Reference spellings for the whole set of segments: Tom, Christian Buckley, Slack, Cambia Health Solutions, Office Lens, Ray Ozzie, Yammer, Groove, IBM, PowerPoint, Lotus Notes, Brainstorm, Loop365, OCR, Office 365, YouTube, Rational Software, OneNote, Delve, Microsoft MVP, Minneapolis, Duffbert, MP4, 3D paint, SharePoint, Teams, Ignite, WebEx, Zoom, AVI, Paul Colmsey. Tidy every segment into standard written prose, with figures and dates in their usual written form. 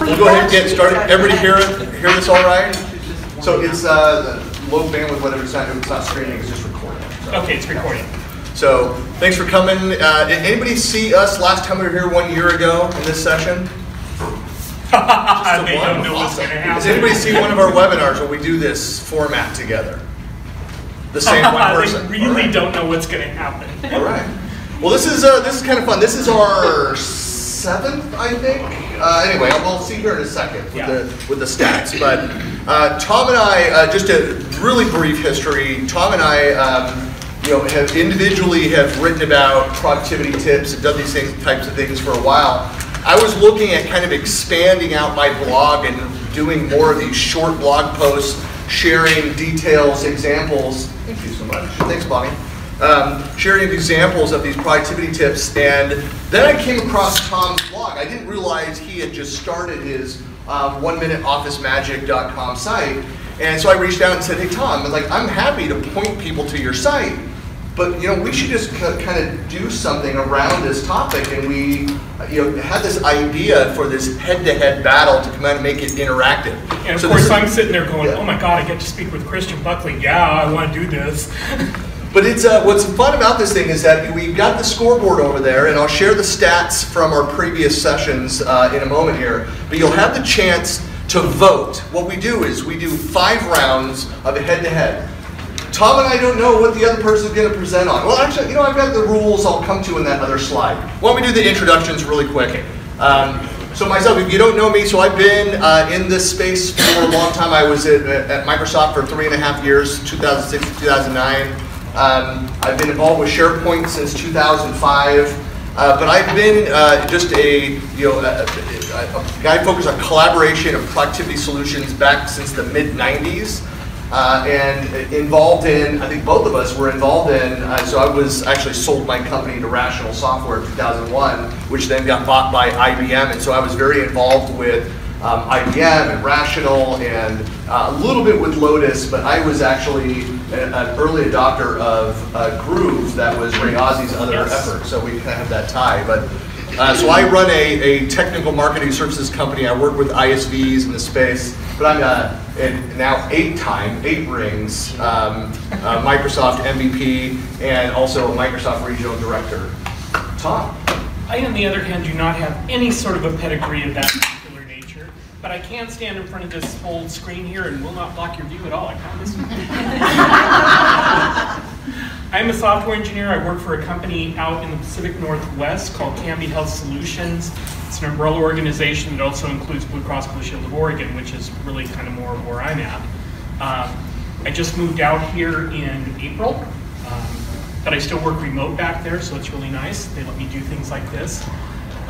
We'll go ahead and get started. Everybody hear this all right? So it's low bandwidth, whatever it's not streaming, it's just recording. So. Okay, it's recording. So thanks for coming. Did anybody see us last time we were here 1 year ago in this session? They don't know what's going to happen. Does anybody see one of our webinars where we do this format together? The same one person. They really don't know what's going to happen. All right. Well, this is kind of fun. This is our seventh, I think. Anyway, I'll see here in a second with, with the stats. But Tom and I, just a really brief history. Tom and I, you know, have individually written about productivity tips and done these types of things for a while. I was looking at kind of expanding out my blog and doing more of these short blog posts, sharing details, examples. Thank you so much. Thanks, Bonnie. Sharing examples of these productivity tips, and then I came across Tom's blog. I didn't realize he had just started his 1minuteofficemagic.com site, and so I reached out and said, "Hey Tom, I'm happy to point people to your site, but we should just kind of do something around this topic." And we, had this idea for this head-to-head battle to come out and make it interactive. And of course, I'm sitting there going, "Oh my God, I get to speak with Christian Buckley. Yeah, I want to do this." But it's, what's fun about this thing is that we've got the scoreboard over there, and I'll share the stats from our previous sessions in a moment here. But you'll have the chance to vote. What we do is we do 5 rounds of a head-to-head. Tom and I don't know what the other person is going to present on. Well, actually, I've got the rules I'll come to in that other slide. Why don't we do the introductions really quick? So myself, if you don't know me, so I've been in this space for a long time. I was at Microsoft for 3.5 years, 2006 to 2009. I've been involved with SharePoint since 2005, but I've been just a guy focused on collaboration and productivity solutions back since the mid-90s, and involved in, I think both of us were involved in, so I was actually sold my company to Rational Software in 2001, which then got bought by IBM, and so I was very involved with IBM and Rational, and a little bit with Lotus, but I was actually an early adopter of Groove, that was Ray Ozzie's other effort, so we kind of have that tie. But so I run a technical marketing services company. I work with ISVs in the space, but I'm now 8 rings, Microsoft MVP, and also a Microsoft Regional Director. Tom? I, on the other hand, do not have any sort of a pedigree of that. But I can stand in front of this whole screen here and will not block your view at all, I promise you. I'm a software engineer. I work for a company out in the Pacific Northwest called Cambia Health Solutions. It's an umbrella organization that also includes Blue Cross Blue Shield of Oregon, which is really kind of more where I'm at. I just moved out here in April, but I still work remote back there, so it's really nice. They let me do things like this.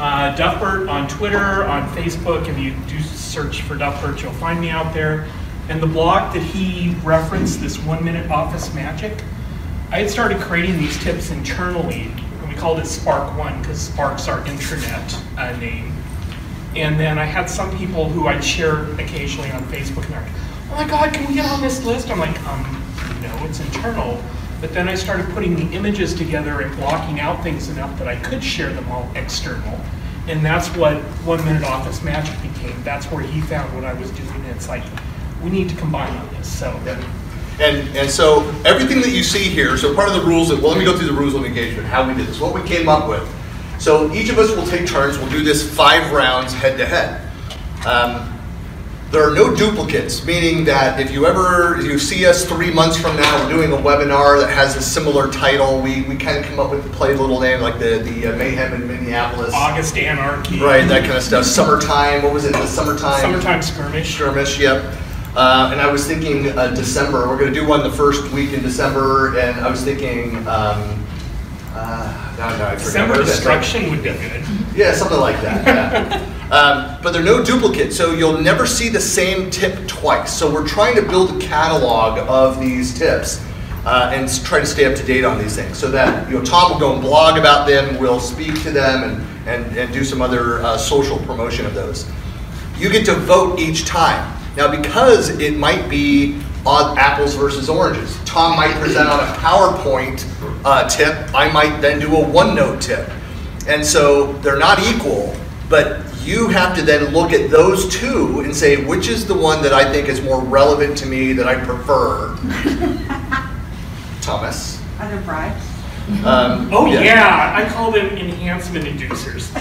Duffbert on Twitter, on Facebook. If you do search for Duffbert, you'll find me out there. And the blog that he referenced, this 1 minute office magic, I had started creating these tips internally, and we called it Spark One because Spark's our intranet name. And then I had some people who I'd share occasionally on Facebook, and they're like, "Oh my God, can we get on this list?" I'm like, no, it's internal. But then I started putting the images together and blocking out things enough that I could share them all external. And that's what 1 Minute Office Magic became. That's where he found what I was doing. And it's like, we need to combine on this. So. Yeah. And so everything that you see here, so part of the rules, well, let me go through the rules of engagement, how we did this, what we came up with. So each of us will take turns. We'll do this 5 rounds head to head. There are no duplicates, meaning that if you see us 3 months from now, we're doing a webinar that has a similar title. We kind of come up with the play little name, like the Mayhem in Minneapolis. August Anarchy. Right, that kind of stuff. Summertime, what was it, the summertime? Summertime Skirmish. Skirmish, yep. And I was thinking December. We're going to do one the first week in December, and I was thinking, I forgot. December Destruction would be good. Yeah, something like that, yeah. But they're no duplicates, so you'll never see the same tip twice. So we're trying to build a catalog of these tips and try to stay up to date on these things so that Tom will go and blog about them, we'll speak to them, and do some other social promotion of those. You get to vote each time. Now, because it might be apples versus oranges, Tom might present on a PowerPoint tip, I might then do a OneNote tip. And so they're not equal, but you have to then look at those two and say, which is the one that I think is more relevant to me, that I prefer? Thomas? Are there bribes? Oh yeah, I call them enhancement inducers.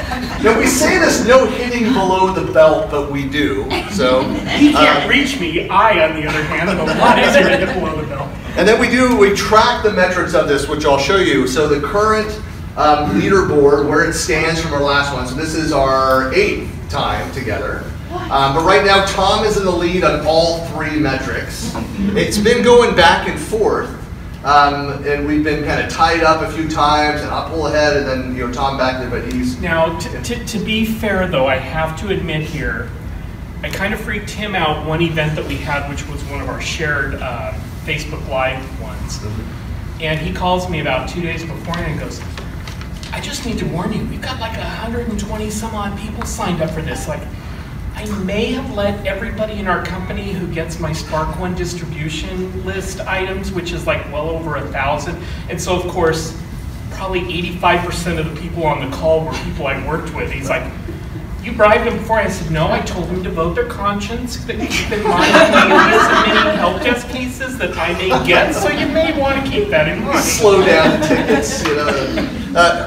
Now we say this no hitting below the belt, but we do. So he can't reach me. I, on the other hand, am a lot easier below the belt. And then we track the metrics of this, which I'll show you. So the current leaderboard, where it stands from our last one. So this is our 8th time together. But right now, Tom is in the lead on all 3 metrics. It's been going back and forth. And we've been kind of tied up a few times, and I'll pull ahead, and then Tom back there, but he's... Now, to be fair, though, I have to admit here, I kind of freaked him out one event that we had, which was one of our shared Facebook Live ones. Mm-hmm. And he calls me about 2 days before, and goes, I just need to warn you, we've got like 120 some odd people signed up for this. Like, I may have let everybody in our company who gets my Spark One distribution list items, which is like well over 1,000. And so, of course, probably 85% of the people on the call were people I worked with. He's like, you bribed them before? I said, no, I told them to vote their conscience. But keep in mind, there's so many help desk cases that I may get, so you may want to keep that in mind. Slow down the tickets,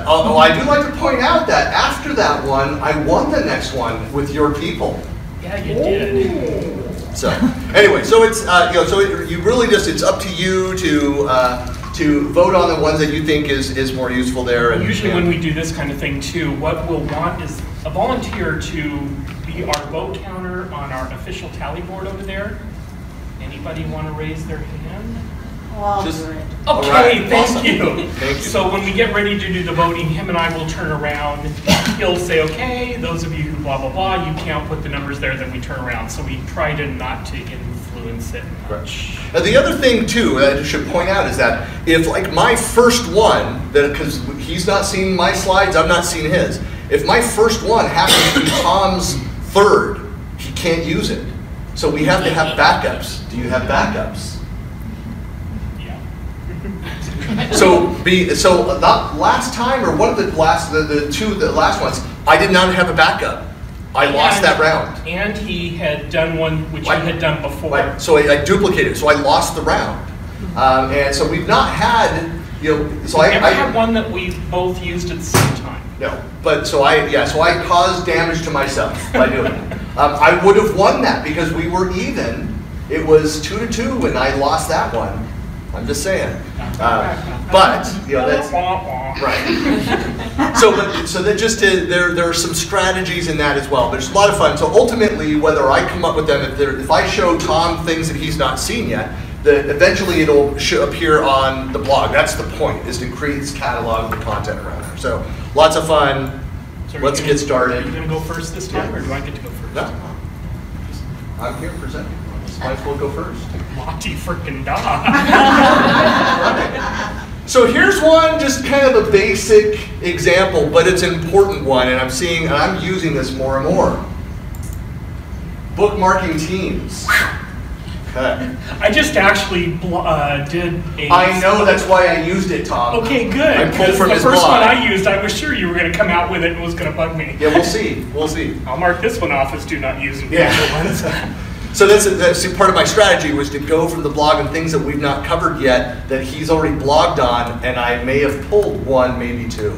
although I do like to point out that after that one, I won the next one with your people. Yeah, you did. So anyway, so it's you really just it's up to you to vote on the ones that you think is more useful there. And usually when we do this kind of thing too, what we'll want is a volunteer to be our vote counter on our official tally board over there. Anybody want to raise their hand? Well, okay, thank you. So when we get ready to do the voting, him and I will turn around. He'll say, okay, those of you who blah, blah, blah, you can't put the numbers there, then we turn around. So we try to not to influence it much. Right. Now the other thing, too, that I should point out is that if, like, my first one, because he's not seen my slides, I've not seen his. If my first one happens to be Tom's third, he can't use it. So we have to have backups. Do you have backups? So that last time, or one of the last ones, I did not have a backup. I lost that round. And he had done one which I had done before. Right. So I duplicated. So I lost the round. And so we've not had, so I had one that we both used at the same time. No, but so I caused damage to myself by doing it. I would have won that because we were even. It was 2-2, and I lost that one. I'm just saying, but that's right. So that just to, there are some strategies in that as well. But it's a lot of fun. So ultimately, whether I come up with them, if I show Tom things that he's not seen yet, that eventually it'll appear on the blog. That's the point: is to create this catalog of the content around there. So lots of fun. So let's get started. Are you going to go first this time, or do I get to go first? No, I'm here presenting. Might as well go first. Lottie frickin' da. So here's one, just kind of a basic example, but it's an important one, and I'm using this more and more. Bookmarking Teams. Okay. I just actually did a... I know, that's why I used it, Tom. Okay, good. I pulled from his blog. The first one I used, I was sure you were going to come out with it and was going to bug me. Yeah, we'll see. We'll see. I'll mark this one off as do not use it. Yeah. So that's part of my strategy was to go from the blog and things that we've not covered yet that he's already blogged on, and I may have pulled one, maybe two,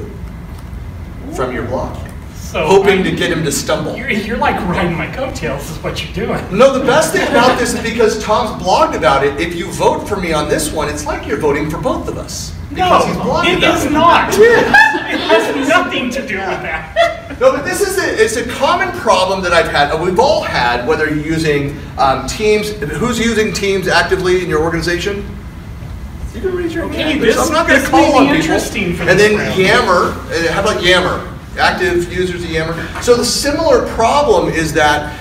from your blog, so hoping to get him to stumble. You're like riding my coattails is what you're doing. No, the best thing about this is because Tom's blogged about it, if you vote for me on this one, it's like you're voting for both of us. No, it is not. It has nothing to do with that. No, but this is it's a common problem that I've had. We've all had, whether you're using Teams. Who's using Teams actively in your organization? You can raise your hand. I'm not going to call on people. And then Yammer. How about Yammer? Active users of Yammer. So the similar problem is that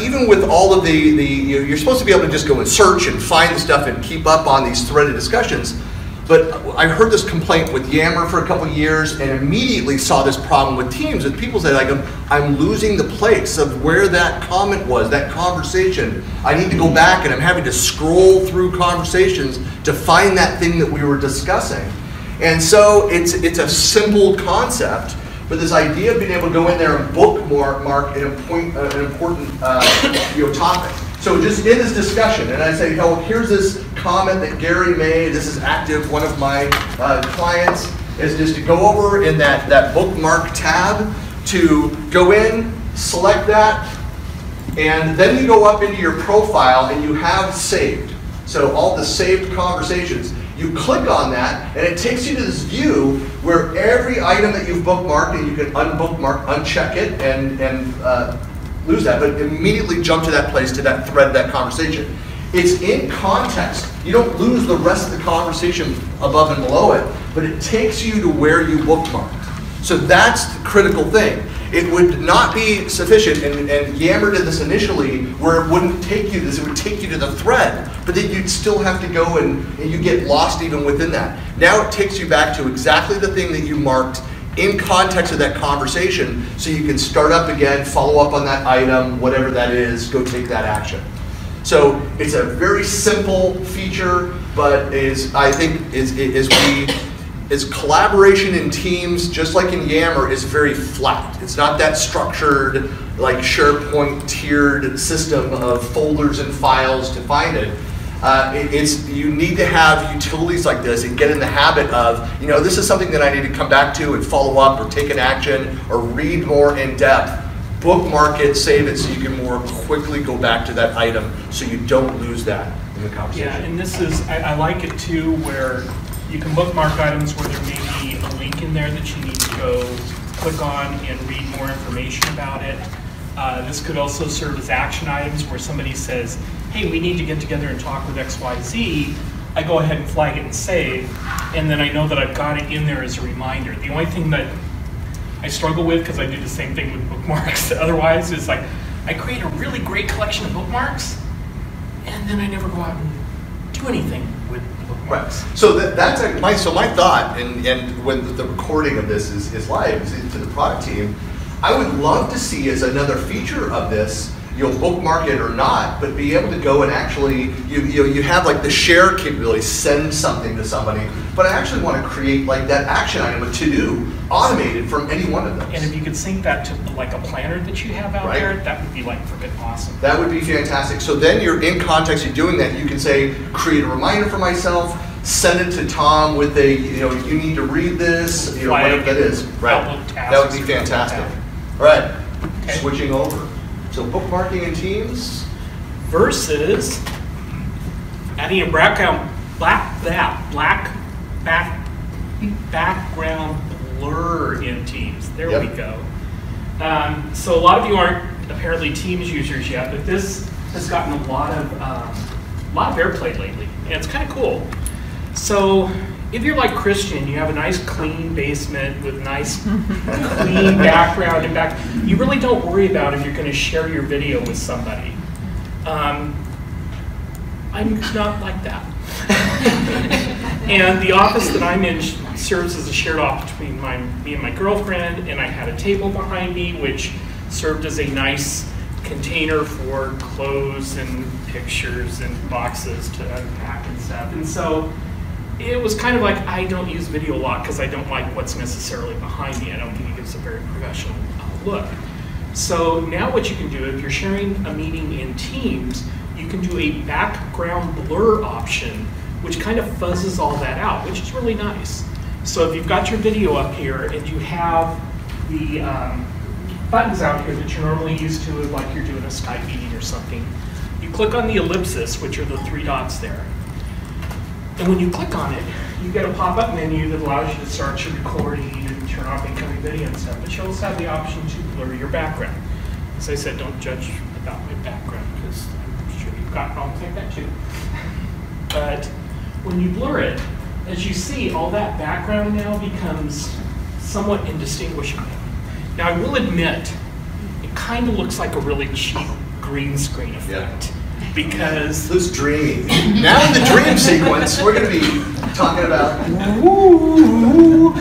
even with all of you're supposed to be able to just go and search and find stuff and keep up on these threaded discussions. But I heard this complaint with Yammer for a couple of years and immediately saw this problem with Teams. And people said, like, I'm losing the place of where that comment was, that conversation. I need to go back and I'm having to scroll through conversations to find that thing that we were discussing. And so it's a simple concept, But this idea of being able to go in there and bookmark an important topic. So just in this discussion, and I say, oh, here's this comment that Gary made. This is Active, one of my clients, is just to go over in that bookmark tab, to go in, select that, and then you go up into your profile and you have saved. So all the saved conversations. You click on that, and it takes you to this view where every item that you've bookmarked, and you can unbookmark, uncheck it, and lose that, but immediately jump to that place, to that thread, that conversation. It's in context. You don't lose the rest of the conversation above and below it, but it takes you to where you bookmarked. So that's the critical thing. It would not be sufficient, and Yammer did this initially, where it wouldn't take you this, it would take you to the thread, but then you'd still have to go and you get lost even within that. Now it takes you back to exactly the thing that you marked in context of that conversation, so you can start up again, follow up on that item, whatever that is, go take that action. So it's a very simple feature, but I think collaboration in Teams, just like in Yammer, is very flat. It's not that structured, like SharePoint tiered system of folders and files to find it. You need to have utilities like this and get in the habit of, you know, this is something that I need to come back to and follow up or take an action or read more in depth. Bookmark it, save it, so you can more quickly go back to that item so you don't lose that in the conversation. Yeah, and this is, I like it too, where you can bookmark items where there may be a link in there that you need to go click on and read more information about it. This could also serve as action items where somebody says, hey, we need to get together and talk with XYZ. I go ahead and flag it and save, and then I know that I've got it in there as a reminder. The only thing that I struggle with, because I do the same thing with bookmarks otherwise, is like, I create a really great collection of bookmarks, and then I never go out and do anything with bookmarks. Right. So my thought, and when the recording of this is live, is to the product team, I would love to see as another feature of this, you'll bookmark it or not, but be able to go and actually, you have like the share capability, send something to somebody, but I actually want to create like that action item, a to-do, automated from any one of those. And if you could sync that to like a planner that you have out there, that would be like freaking awesome. That would be fantastic. So then you're in context of doing that, you can say, create a reminder for myself, send it to Tom with a, you need to read this, whatever that is. Right. That would be fantastic. All right, switching over. So bookmarking in Teams versus adding a background blur in Teams. There we go. So a lot of you aren't apparently Teams users yet, but this has gotten a lot of airplay lately, and it's kind of cool. So if you're like Christian, you have a nice clean basement with nice clean background and back. You really don't worry about if you're going to share your video with somebody. I'm not like that. And the office that I'm in serves as a shared office between me and my girlfriend, and I had a table behind me which served as a nice container for clothes and pictures and boxes to unpack and stuff. And so it was kind of like, I don't use video a lot because I don't like what's necessarily behind me. I don't think it gives a very professional look. So now what you can do, if you're sharing a meeting in Teams, you can do a background blur option, which kind of fuzzes all that out, which is really nice. So if you've got your video up here and you have the buttons out here that you're normally used to, like you're doing a Skype meeting or something, you click on the ellipsis, which are the three dots there. And when you click on it, you get a pop-up menu that allows you to start your recording and turn off incoming video and stuff. But you also have the option to blur your background. As I said, don't judge about my background, because I'm sure you've got problems like that too. But when you blur it, as you see, all that background now becomes somewhat indistinguishable. Now, I will admit, it kind of looks like a really cheap green screen effect. Yeah. Because this dream. Now in the dream sequence, we're going to be talking about. Ooh.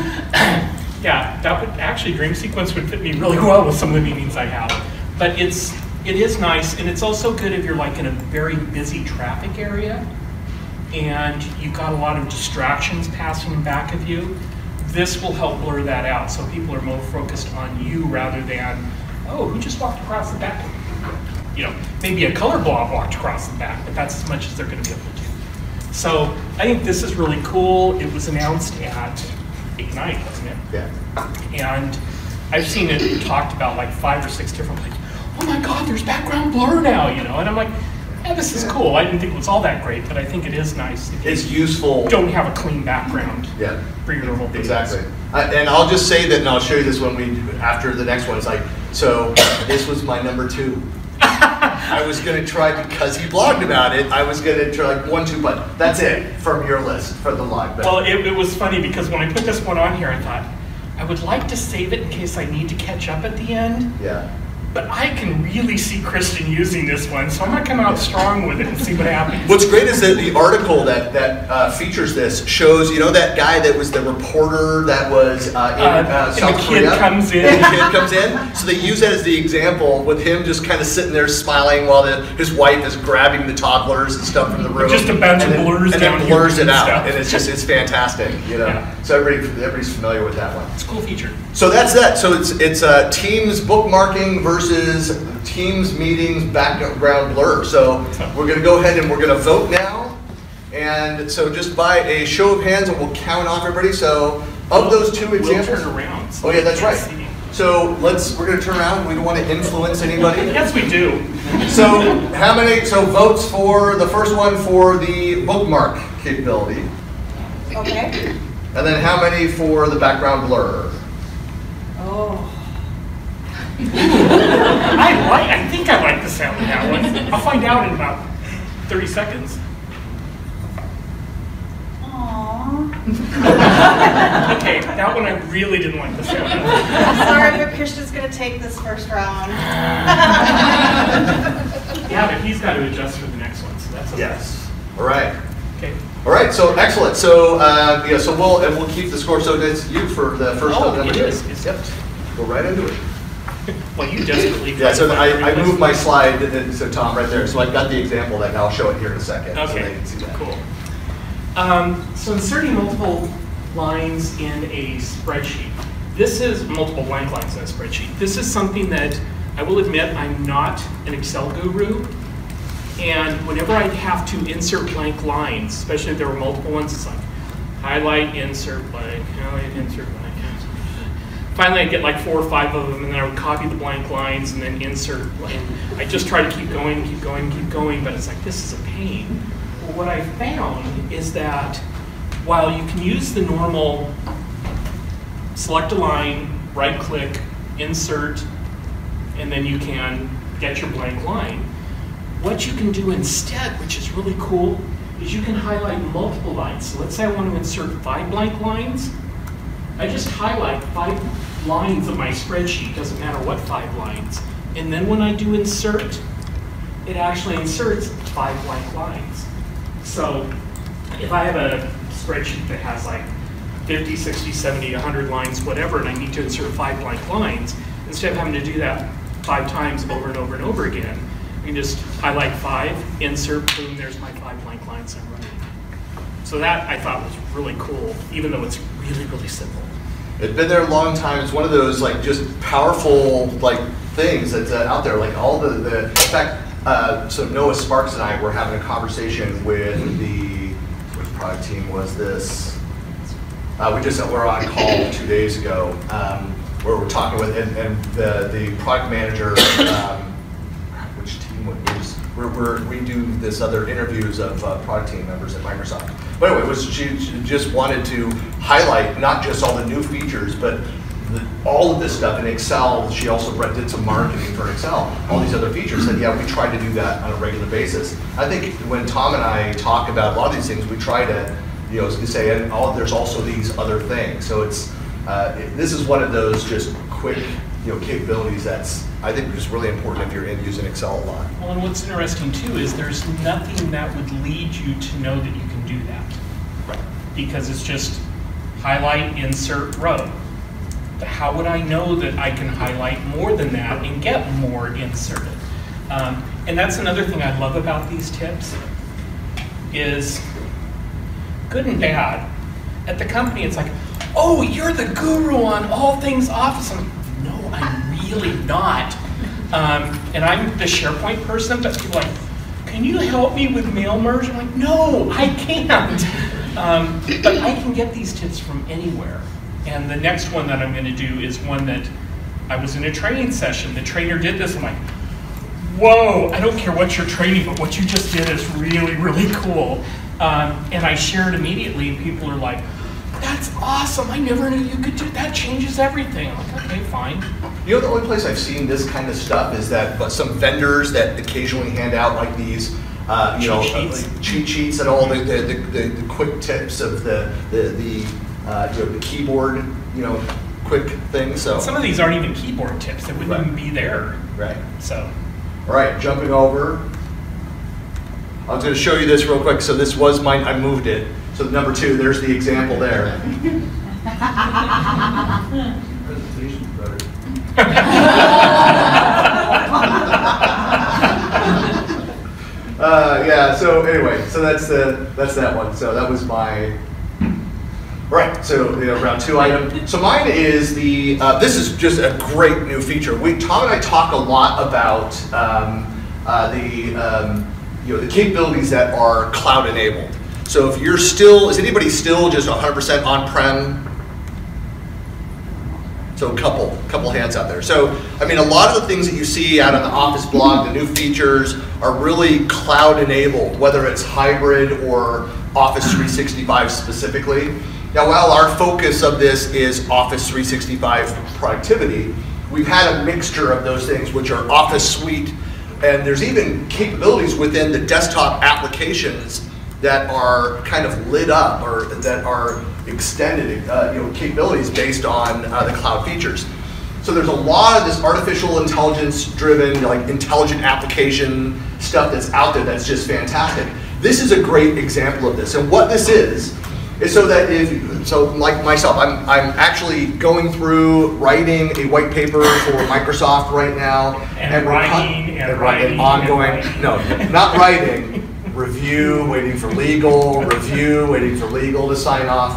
Yeah, that would actually, dream sequence would fit me really well with some of the meetings I have. But it is nice, and it's also good if you're like in a very busy traffic area, and you've got a lot of distractions passing in back of you. this will help blur that out so people are more focused on you rather than, oh, who just walked across the back? You know, maybe a color blob walked across the back, but that's as much as they're going to be able to do. So I think this is really cool. It was announced at Ignite, wasn't it? Yeah. And I've seen it talked about like 5 or 6 different places. Oh my God, there's background blur now, you know? And I'm like, yeah, this is cool. I didn't think it was all that great, but I think it is nice. It's useful. Don't have a clean background. Yeah. For your normal videos. Exactly. And I'll just say that, and I'll show you this when we after the next one. It's like, so this was my number 2. I was going to try, because he blogged about it, I was going to try like 1, 2 button. That's it from your list for the live. Well, it was funny because when I put this one on here, I thought, I would like to save it in case I need to catch up at the end. Yeah. But I can really see Christian using this one, so I'm going to come out strong with it and see what happens. What's great is that the article that features this shows, you know, that guy that was the reporter that was in South Korea? The kid comes in. So they use that as the example with him just kind of sitting there smiling while his wife is grabbing the toddlers and stuff from the room. Just a bunch of blurs down. And then blurs it out. And it's just, it's fantastic, you know. Yeah. So everybody's familiar with that one. It's a cool feature. So that's that. So it's Teams bookmarking versus Teams meetings background blur. So we're going to go ahead and we're going to vote now. And so just by a show of hands, and we'll count off everybody. So of those two examples, we'll turn around. So oh yeah, that's right. See. So we're going to turn around. We don't want to influence anybody. Yes, we do. So how many? So votes for the first one for the bookmark capability. Okay. And then how many for the background blur? Oh. I think I like the sound of that one. I'll find out in about 30 seconds. Aww. Okay, that one I really didn't like the sound of. I'm sorry, but Christian's going to take this first round. Yeah, but he's got to adjust for the next one, so that's okay. Yes. All right. Okay. All right. So excellent. So yeah. So we'll keep the score. So that's you for the first round. Oh, it is. Yep. Go right into it. Well, you desperately. Yeah, so I moved my slide, so Tom, right there. So I've got the example that I'll show it here in a second. Okay, so they can see that. Cool. So inserting multiple lines in a spreadsheet. This is multiple blank lines in a spreadsheet. This is something that I will admit I'm not an Excel guru. And whenever I have to insert blank lines, especially if there were multiple ones, it's like highlight, insert blank, highlight, insert blank. Finally, I'd get like 4 or 5 of them, and then I would copy the blank lines and then insert blank. I just try to keep going, but it's like, this is a pain. Well, what I found is that while you can use the normal select a line, right click, insert, and then you can get your blank line, what you can do instead, which is really cool, is you can highlight multiple lines. So let's say I want to insert 5 blank lines. I just highlight 5 lines of my spreadsheet, doesn't matter what 5 lines. And then when I do insert, it actually inserts 5 blank lines. So if I have a spreadsheet that has like 50, 60, 70, 100 lines, whatever, and I need to insert 5 blank lines, instead of having to do that 5 times over and over and over again, I can just highlight 5, insert, boom, there's my 5 blank lines I'm running. So that I thought was really cool, even though it's really, really simple. It's been there a long time. It's one of those like just powerful like things that's out there. Like all the in fact, so Noah Sparks and I were having a conversation with the which product team was this? We're on a call 2 days ago where we're talking with and the product manager. Which team would we use? We do this other interviews of product team members at Microsoft. But anyway, she just wanted to highlight not just all the new features, but all of this stuff in Excel. She also did some marketing for Excel, all these other features. And yeah, we try to do that on a regular basis. I think when Tom and I talk about a lot of these things, we try to, you know, say, and there's also these other things. So it's this is one of those just quick, you know, capabilities that's, I think, is really important if you're using Excel a lot. Well, and what's interesting too is there's nothing that would lead you to know that you can do that. Right. Because it's just highlight, insert, row. But how would I know that I can highlight more than that and get more inserted? And that's another thing I love about these tips is good and bad. At the company, it's like, oh, you're the guru on all things Office. I'm like, no, I'm really not. And I'm the SharePoint person, but people are like, can you help me with mail merge? I'm like, no, I can't. But I can get these tips from anywhere. And the next one that I'm going to do is one that I was in a training session. The trainer did this. I'm like, whoa, I don't care what you're training, but what you just did is really, really cool. And I shared immediately, and people are like, that's awesome. I never knew you could do that. That changes everything. I'm like, okay, fine. You know, the only place I've seen this kind of stuff is that some vendors that occasionally hand out like these cheat sheets and all the quick tips of the keyboard, quick thing. So some of these aren't even keyboard tips; they wouldn't even be there. Right. So. All right, jumping over. I was going to show you this real quick. So this was mine. I moved it. So number two, there's the example there. Presentation's better. Yeah, so anyway, so that's that one. So that was my, right, so round two item. So mine is the, this is just a great new feature. Tom and I talk a lot about the capabilities that are cloud enabled. So if you're still, is anybody still just 100% on-prem? So a couple hands out there. So, I mean, a lot of the things that you see out on the Office blog, the new features, are really cloud-enabled, whether it's hybrid or Office 365 specifically. Now, while our focus of this is Office 365 productivity, we've had a mixture of those things, which are Office Suite, and there's even capabilities within the desktop applications that are kind of lit up or that are extended capabilities based on the cloud features. So there's a lot of this artificial intelligence driven, like intelligent application stuff that's out there that's just fantastic. This is a great example of this. And what this is so that if, like myself, I'm actually going through writing a white paper for Microsoft right now. Review, waiting for legal, review, waiting for legal to sign off.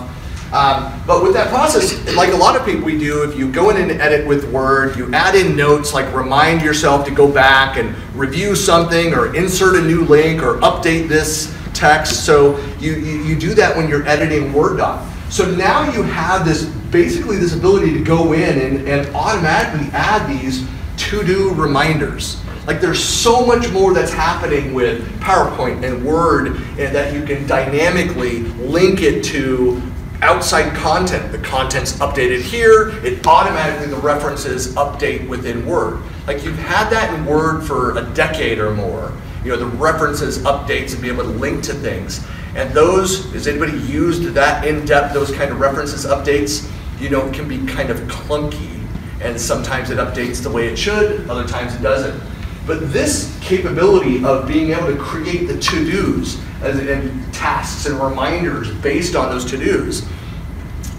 But with that process, like a lot of people we do, if you go in and edit with Word, you add in notes, like remind yourself to go back and review something or insert a new link or update this text. So you do that when you're editing Word doc. So now you have this, basically this ability to go in and automatically add these to-do reminders. Like there's so much more that's happening with PowerPoint and Word, and that you can dynamically link it to outside content. The content's updated here, it automatically, the references update within Word. Like you've had that in Word for a decade or more. You know, the references updates and be able to link to things. And those, has anybody used that in depth, those kind of references updates? You know, it can be kind of clunky. And sometimes it updates the way it should, other times it doesn't. But this capability of being able to create the to-dos and tasks and reminders based on those to-dos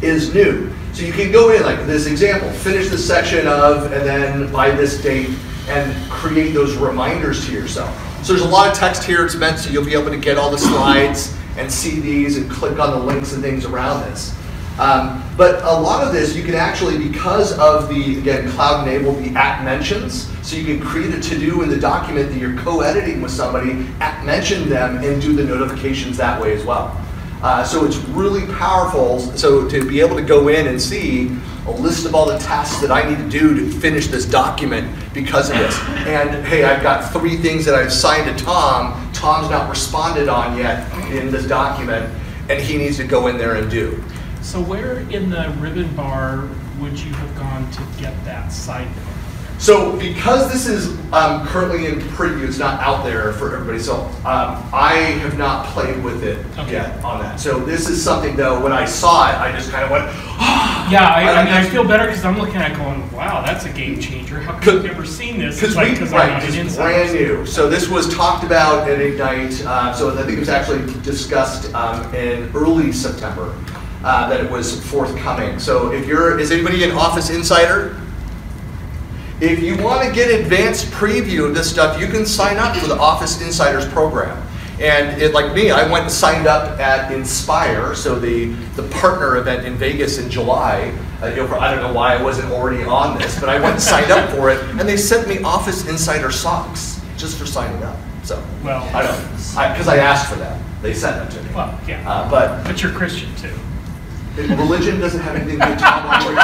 is new. So you can go in like this example, finish this section of, and then by this date, and create those reminders to yourself. So there's a lot of text here, it's meant so you'll be able to get all the slides and see these and click on the links and things around this. But a lot of this, you can actually, because of the, again, cloud-enabled, the at mentions, so you can create a to-do in the document that you're co-editing with somebody, at mention them, and do the notifications that way as well. So it's really powerful, so to be able to go in and see a list of all the tasks that I need to do to finish this document because of this. And hey, I've got 3 things that I've signed to Tom, Tom's not responded on yet in this document, and he needs to go in there and do. So where in the ribbon bar would you have gone to get that side note? So because this is currently in preview, it's not out there for everybody, so I have not played with it yet on that. So this is something, though, when I saw it, I just kind of went, oh. Yeah, I mean, I feel better because I'm looking at it going, wow, that's a game changer. How come I've never seen this? Because it's brand new. So this was talked about at Ignite. So I think it was actually discussed in early September. That it was forthcoming. So if you're, is anybody an Office Insider? If you want to get advanced preview of this stuff, you can sign up for the Office Insiders program. And it, like me, I went and signed up at Inspire, so the partner event in Vegas in July. I don't know why I wasn't already on this, but I went and signed up for it, and they sent me Office Insider socks just for signing up. So, well, I don't know, because I asked for that. They sent them to me. Well, yeah. But you're Christian, too. Religion doesn't have anything to do with Tom.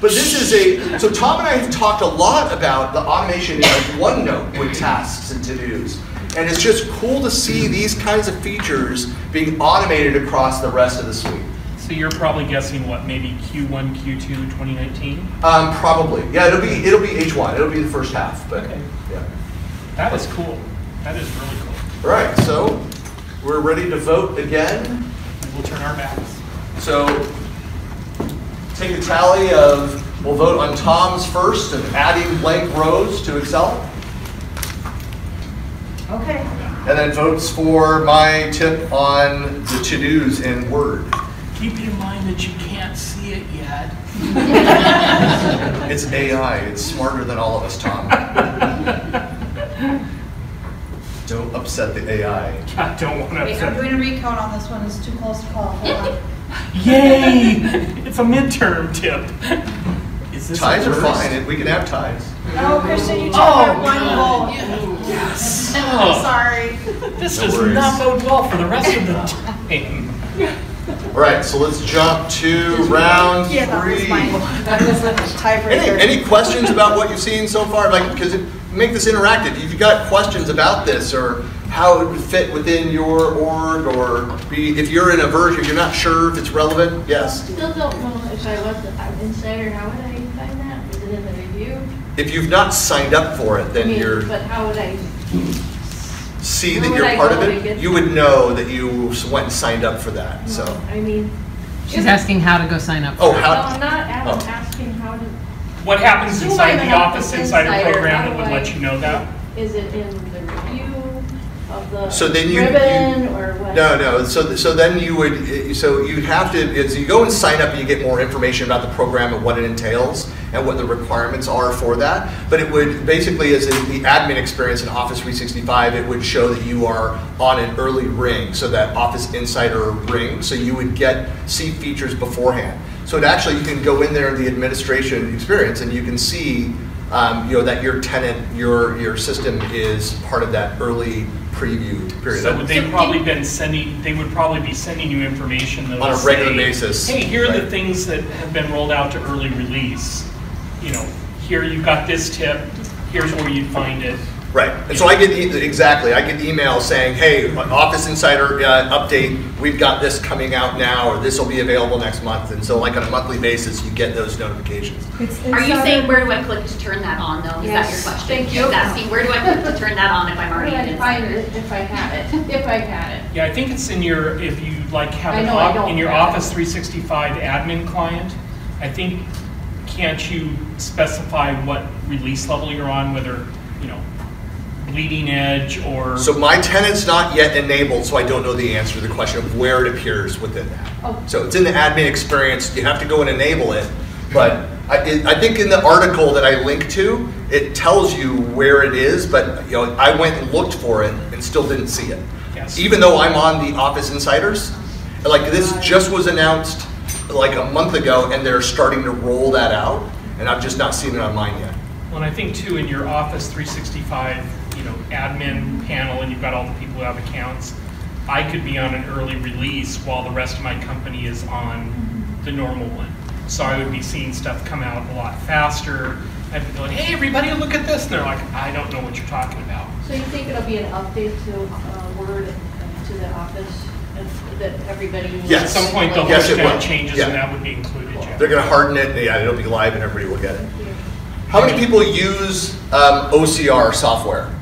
But this is a, so Tom and I have talked a lot about the automation in OneNote with tasks and to-dos. And it's just cool to see these kinds of features being automated across the rest of the suite. So you're probably guessing what, maybe Q1, Q2, 2019? Probably. Yeah, it'll be H1. It'll be the first half. But okay. Yeah. That is cool. That is really cool. All right, so we're ready to vote again. We'll turn our backs. So take a tally of, we'll vote on Tom's first and adding blank rows to Excel. Okay. And then votes for my tip on the to-dos in Word. Keep in mind that you can't see it yet. It's AI. It's smarter than all of us, Tom. Don't upset the AI. I don't want to upset. I'm doing a recount on this one. It's too close to call. Hold on. Yay! It's a midterm tip. Is this ties are fine. We can have ties. Oh, Christian, you took out one goal. Yes. I'm sorry. This does not bode well for the rest of the time. All right, so let's jump to round three. Any questions about what you've seen so far? Like, because make this interactive. If you've got questions about this or how it would fit within your org, or if you're in a version, you're not sure if it's relevant, yes? I still don't know if I was an insider, how would I find that? Was it in the review? If you've not signed up for it, then you're... But how would I... see that you're part of it? You would know that you went and signed up for that, so... I mean... She's asking how to go sign up for it. Oh, how... No, I'm not asking how to... What happens inside the Office Insider program that would let you know that? Is it in the review? The so then you, ribbon you or what? No. So then you would. So you'd have to. So you go and sign up, and you get more information about the program and what it entails and what the requirements are for that. But it would basically, as in the admin experience in Office 365, it would show that you are on an early ring, so that Office Insider ring. So you would see features beforehand. So it actually, you can go in there in the administration experience, and you can see, that your tenant, your system is part of that early previewed period. So they would probably be sending you information that on a regular basis. Hey, here are the things that have been rolled out to early release. You know, here you've got this tip. Here's where you find it. Right. And so I get emails saying, hey, Office Insider update. We've got this coming out now, or this will be available next month. And so, like on a monthly basis, you get those notifications. Are you saying where do I click to turn that on, though? Is that your question? Thank you. She's asking where do I click to turn that on if I'm already an insider? If I have it. If I had it. Yeah, I think it's in your if you have it in your Office 365 admin client. I think can't you specify what release level you're on, whether leading edge or... So my tenant's not yet enabled, so I don't know the answer to the question of where it appears within that. Oh. So it's in the admin experience. You have to go and enable it. But I think in the article that I linked to, it tells you where it is, but I went and looked for it and still didn't see it. Yes. Even though I'm on the Office Insiders, like this just was announced like a month ago, and they're starting to roll that out, and I've just not seen it on mine yet. Well, and I think, too, in your Office 365 admin panel, and you've got all the people who have accounts, I could be on an early release while the rest of my company is on the normal one. So I would be seeing stuff come out a lot faster. I'd be going, hey, everybody, look at this. And they're like, I don't know what you're talking about. So you think it'll be an update to Word to the Office that everybody needs? Yeah, at some point the whole changes and that would be included. Cool. Yeah. They're going to harden it, and it'll be live and everybody will get it. Yeah. How many people use OCR software?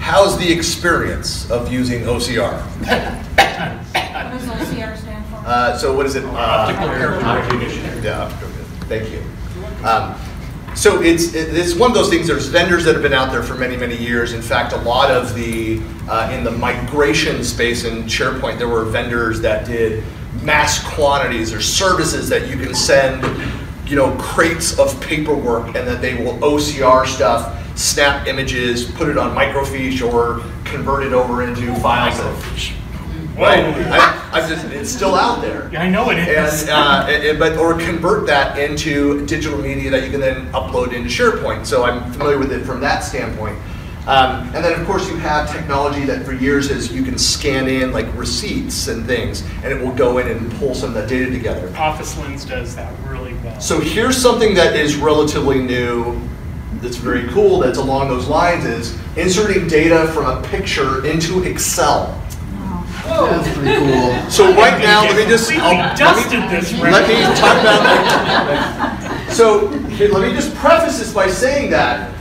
How's the experience of using OCR? What does OCR stand for? So what is it? Optical character recognition. Yeah, thank you. So it's one of those things. There's vendors that have been out there for many, many years. In fact, a lot of the, in the migration space in SharePoint, there were vendors that did mass quantities or services that you can send crates of paperwork, and that they will OCR stuff, snap images, put it on microfiche, or convert it over into files of. Right. It's still out there. Yeah, I know it is. And, or convert that into digital media that you can then upload into SharePoint. So I'm familiar with it from that standpoint. And then of course you have technology that for years is you can scan in like receipts and things, and it will go in and pull some of that data together. Office Lens does that really well. So here's something that is relatively new, that's very cool, that's along those lines, is inserting data from a picture into Excel. Oh, that's pretty cool. So right now, let me just preface this by saying that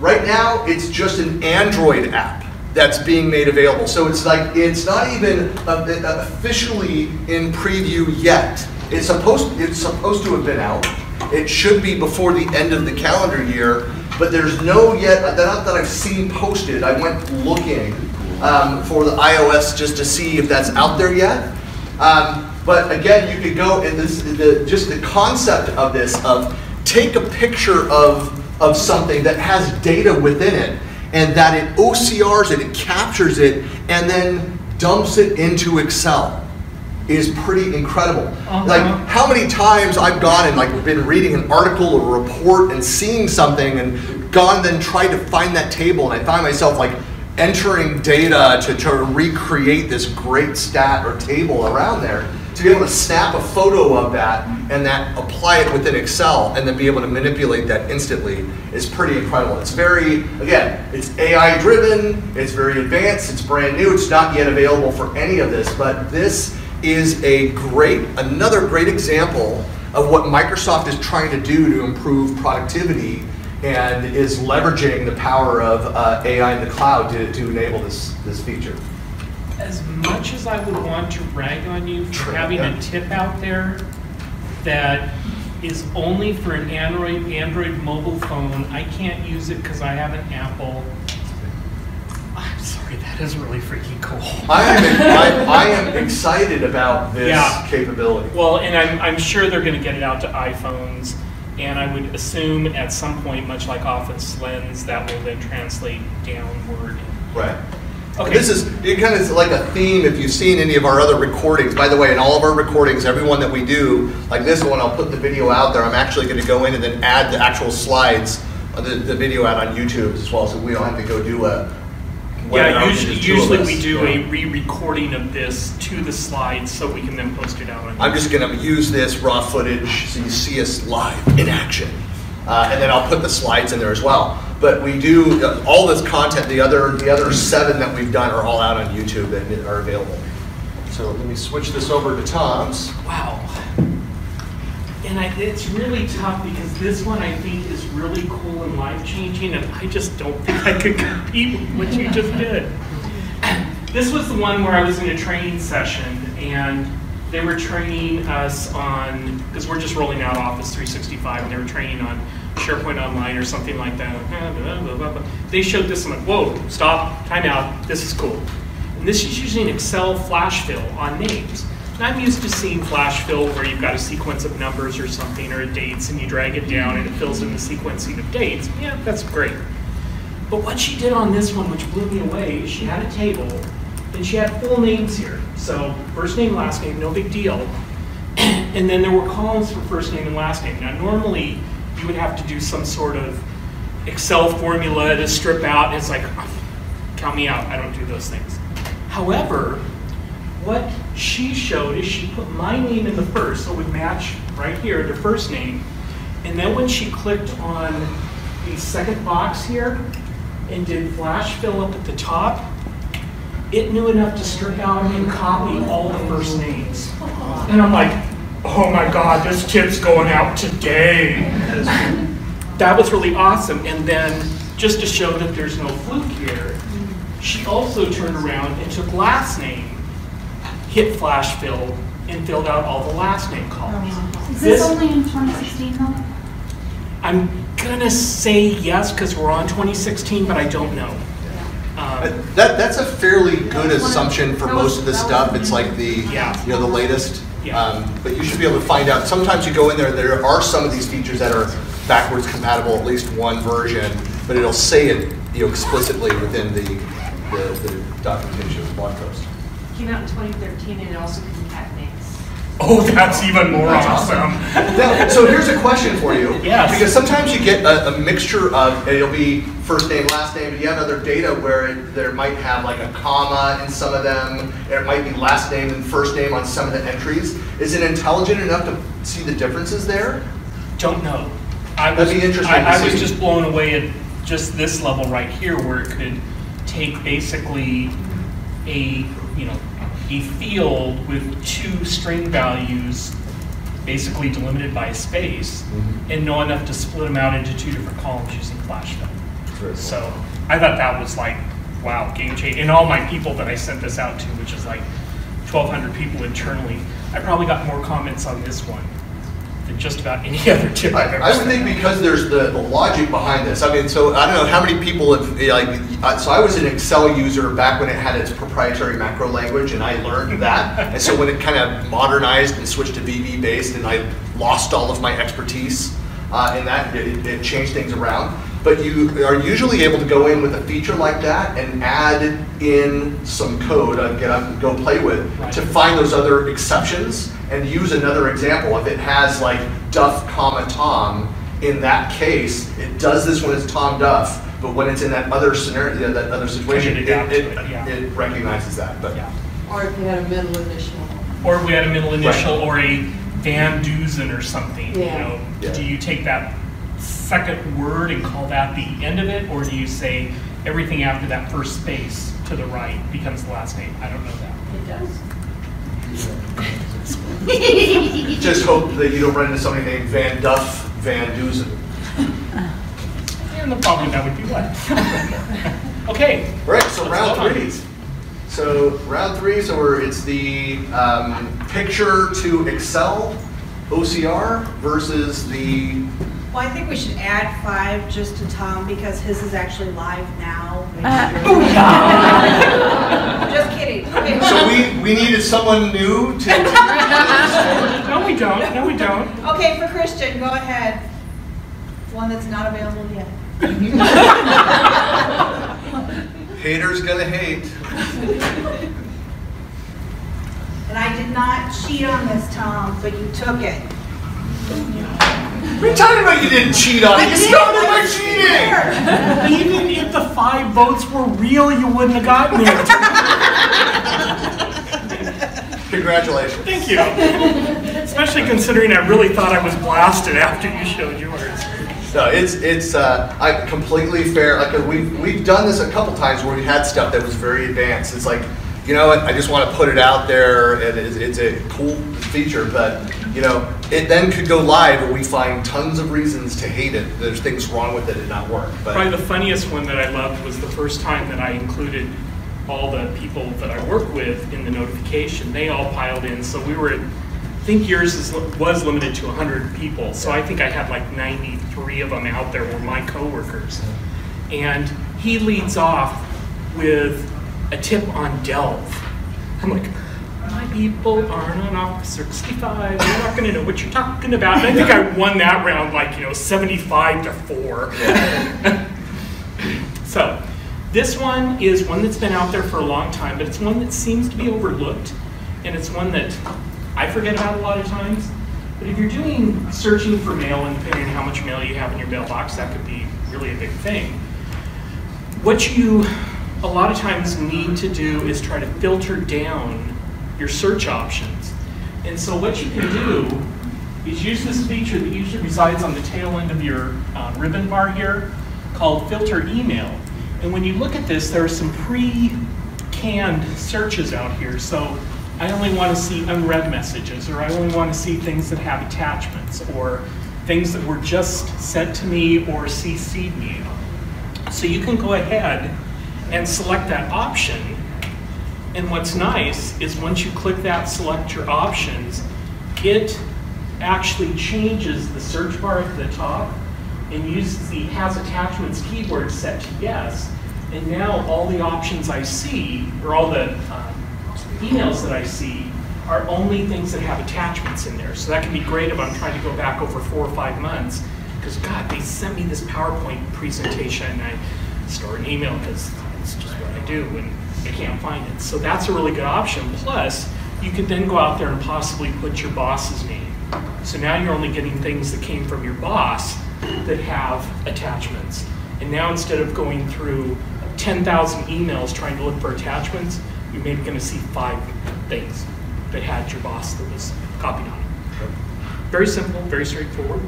right now it's just an Android app that's being made available. So it's like it's not even officially in preview yet. It's supposed to have been out. It should be before the end of the calendar year, but there's no yet that I've seen posted. I went looking. For the iOS just to see if that's out there yet. But again, you could go and just the concept of this, of take a picture of something that has data within it, and that it OCRs it, it captures it, and then dumps it into Excel, is pretty incredible. Uh-huh. Like how many times I've gone and like been reading an article or a report and seeing something and gone then tried to find that table, and I find myself like, entering data to recreate this great stat or table around there, to be able to snap a photo of that and that apply it within Excel and then be able to manipulate that instantly is pretty incredible. It's very, again, it's AI driven, it's very advanced, it's brand new, it's not yet available for any of this, but this is a another great example of what Microsoft is trying to do to improve productivity and is leveraging the power of AI in the cloud to enable this feature. As much as I would want to rag on you for having a tip out there that is only for an Android mobile phone, I can't use it because I have an Apple. I'm sorry, that is really freaking cool. I am excited about this capability. Well, and I'm sure they're going to get it out to iPhones. And I would assume at some point, much like Office Lens, that will then translate downward. Right. Okay. This is it kind of like a theme if you've seen any of our other recordings. By the way, in all of our recordings, everyone that we do, like this one, I'll put the video out there. I'm actually going to go in and then add the actual slides, the video out on YouTube as well, so we don't have to go do a... Yeah, usually we do a re-recording of this to the slides so we can then post it out. I'm just going to use this raw footage so you see us live in action. And then I'll put the slides in there as well. But we do, all this content, the other 7 that we've done are all out on YouTube and are available. So let me switch this over to Tom's. Wow. And it's really tough because this one I think is really cool and life-changing, and I just don't think I could compete with what you just did. This was the one where I was in a training session, and they were training us on, because we're just rolling out Office 365, and they were training on SharePoint Online or something like that. They showed this, and I'm like, whoa, stop, time out, this is cool. And this is using Excel flash fill on names. And I'm used to seeing flash fill where you've got a sequence of numbers or something, or dates, and you drag it down and it fills in the sequencing of dates. Yeah, that's great. But what she did on this one, which blew me away, is she had a table, and she had full names here. So first name, last name, no big deal. And then there were columns for first name and last name. Now normally, you would have to do some sort of Excel formula to strip out, and it's like, count me out, I don't do those things. However, what she showed is she put my name in the first, so it would match right here to first name. And then when she clicked on the second box here and did flash fill up at the top, it knew enough to strip out and copy all the first names. And I'm like, oh my God, this tip's going out today. That was really awesome. And then just to show that there's no fluke here, she also turned around and took last name, hit flash fill, and filled out all the last name columns. Is this only in 2016 though? I'm gonna say yes, because we're on 2016, but I don't know. Yeah. That's a fairly good assumption for most of this stuff. It's like the you know, the latest. Yeah. But you should be able to find out. Sometimes you go in there and there are some of these features that are backwards compatible at least one version, but it'll say it explicitly within the documentation of the blog post. Came out in 2013 and it also concatenates. Oh, that's even more awesome. Now, so here's a question for you. Yes. Because sometimes you get a mixture of, and it'll be first name, last name, and you have other data where there might have like a comma in some of them, and it might be last name and first name on some of the entries. Is it intelligent enough to see the differences there? Don't know. That'd be interesting to see. I was just blown away at just this level right here where it could take basically a field with two string values basically delimited by space and know enough to split them out into two different columns using FlashFill. Cool. So I thought that was like, wow, game changer. And all my people that I sent this out to, which is like 1,200 people internally, I probably got more comments on this one than just about any other tip I've ever seen. I would think because there's the logic behind this. I mean, so I don't know how many people have, so I was an Excel user back when it had its proprietary macro language, and I learned that. And so when it kind of modernized and switched to VB based, and I lost all of my expertise in that, it changed things around. But you are usually able to go in with a feature like that and add in some code I can go play with to find those other exceptions and use another example. If it has like Duff, Tom, in that case, it does this when it's Tom Duff, but when it's in that other scenario, that other situation, it recognizes that. But Or if you had a middle initial. Or if we had a middle initial or a Van Dusen or something. Yeah. Do you take that second word and call that the end of it, or do you say everything after that first space to the right becomes the last name? I don't know that. It does. Just hope that you don't run into somebody named Van Duff, Van Dusen. And the problem that would be what? Okay. All right, so round three, so it's the picture to Excel OCR versus the... Well, I think we should add 5 just to Tom because his is actually live now. Just kidding. Okay. So we needed someone new to... No, we don't. No, we don't. Okay, for Christian, go ahead. One that's not available yet. Haters gonna hate. And I did not cheat on this, Tom, but you took it. We're talking about you didn't cheat on it. You started by cheating. Even if the 5 votes were real, you wouldn't have gotten it. Congratulations. Thank you. Especially considering I really thought I was blasted after you showed yours. No, it's completely fair. Like we've done this a couple times where we had stuff that was very advanced. It's like, you know what? I just want to put it out there, and it's a cool feature, but. You know, it then could go live, and we find tons of reasons to hate it. There's things wrong with it not work. But. Probably the funniest one that I loved was the first time that I included all the people that I work with in the notification. They all piled in, so we were at, I think yours was limited to 100 people. So I think I had like 93 of them out there were my coworkers. And he leads off with a tip on Delve. I'm like, my people aren't on Office 365. They're not going to know what you're talking about. And I think I won that round like 75-4. So this one is one that's been out there for a long time, but it's one that seems to be overlooked, and it's one that I forget about a lot of times. But if you're searching for mail, and depending on how much mail you have in your mailbox, that could be really a big thing. What you a lot of times need to do is try to filter down your search options. And so what you can do is use this feature that usually resides on the tail end of your ribbon bar here called filter email. And when you look at this, there are some pre-canned searches out here. So I only want to see unread messages, or I only want to see things that have attachments, or things that were just sent to me or CC'd me. So you can go ahead and select that option. And what's nice is once you click that, select your options, it actually changes the search bar at the top and uses the has attachments keyword set to yes. And now all the options I see, or all the emails that I see, are only things that have attachments in there. So that can be great if I'm trying to go back over 4 or 5 months, because God, they sent me this PowerPoint presentation and I store an email because that's just what I do and I can't find it. So that's a really good option. Plus, you could then go out there and possibly put your boss's name. So now you're only getting things that came from your boss that have attachments. And now instead of going through 10,000 emails trying to look for attachments, you're maybe going to see 5 things that had your boss that was copied on it. Very simple, very straightforward.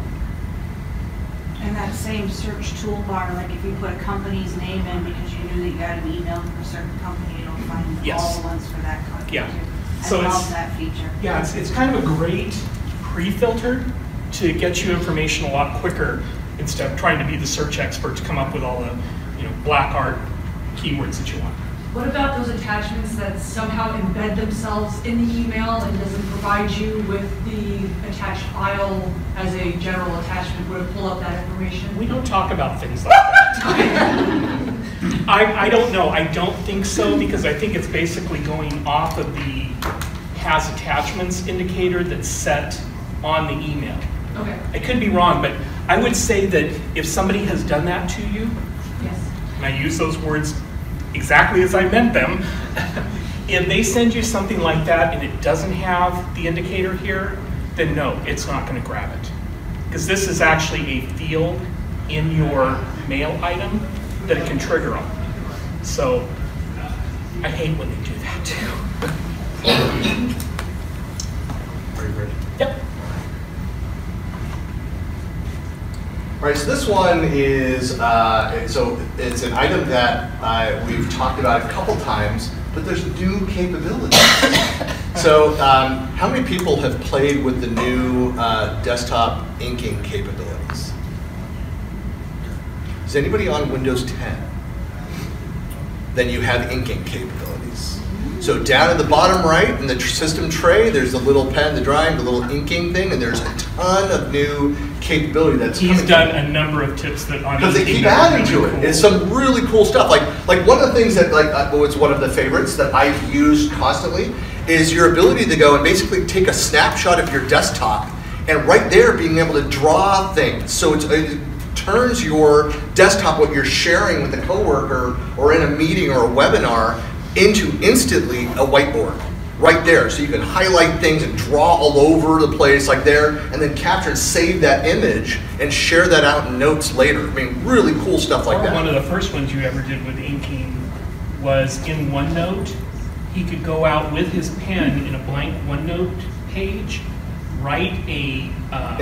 And that same search toolbar, like if you put a company's name in because you knew that you got an email from a certain company, you don't find all the ones for that company. Yeah. So I love that feature. Yeah, it's kind of a great pre-filter to get you information a lot quicker instead of trying to be the search expert to come up with all the black art keywords that you want. What about those attachments that somehow embed themselves in the email and doesn't provide you with the attached file as a general attachment where to pull up that information? We don't talk about things like that. I don't know. I don't think so, because I think it's basically going off of the has attachments indicator that's set on the email. Okay. I could be wrong, but I would say that if somebody has done that to you, and I use those words exactly as I meant them, if they send you something like that and it doesn't have the indicator here, then no, it's not going to grab it. Because this is actually a field in your mail item that it can trigger on. So I hate when they do that too. Are you ready? Yep. All right, so this one is, so it's an item that we've talked about a couple times, but there's new capabilities. So how many people have played with the new desktop inking capabilities? Is anybody on Windows 10? Then you have inking capabilities. So down at the bottom right in the system tray, there's the little pen, the drawing, the little inking thing, and there's a ton of new capability that's coming. He's done a number of tips that on because they keep adding to it. It's some really cool stuff. Like one of the things that it's one of the favorites that I've used constantly is your ability to go and basically take a snapshot of your desktop and right there being able to draw things. So it turns your desktop, what you're sharing with a coworker or in a meeting or a webinar, into instantly a whiteboard right there. So you can highlight things and draw all over the place like there, and then capture and save that image and share that out in notes later. I mean, really cool stuff like that. One of the first ones you ever did with inking was in OneNote. He could go out with his pen in a blank OneNote page, write an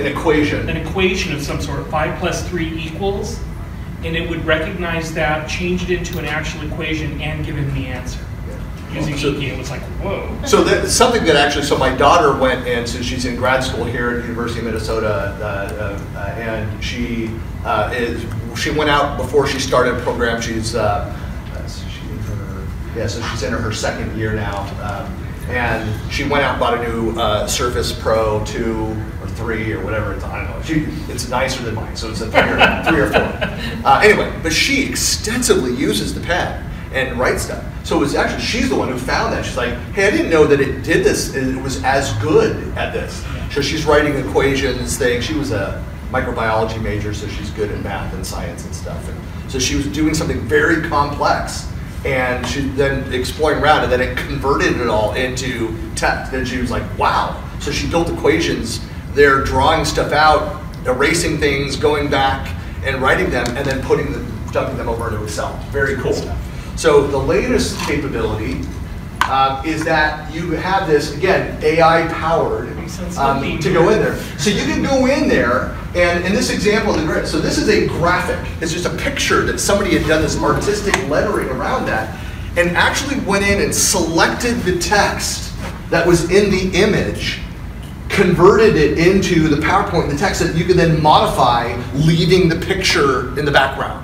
equation of some sort, 5 plus 3 equals, and it would recognize that, change it into an actual equation, and give him the answer. Yeah. Using inking, it was like, whoa. So that's something that actually, so my daughter went in, so she's in grad school here at the University of Minnesota, and she went out before she started a program. She's in her second year now, and she went out and bought a new Surface Pro 2 or 3 or whatever. I don't know. It's nicer than mine, so it's a 3 or 4. Anyway, but she extensively uses the pen and writes stuff. So it was actually, she's the one who found that. She's like, hey, I didn't know that it did this. It was as good at this. So she's writing equations, things. She was a microbiology major, so she's good at math and science and stuff. And so she was doing something very complex. And she then exploring around, and then it converted it all into text. Then she was like, wow. So she built equations. They're drawing stuff out, erasing things, going back and writing them, and then dumping them over into Excel. Very cool. So the latest capability is that you have this, again, AI-powered to go in there. So you can go in there, and in this example, so this is a graphic. It's just a picture that somebody had done this artistic lettering around that, and actually went in and selected the text that was in the image, converted it into the PowerPoint and the text that you can then modify, leaving the picture in the background.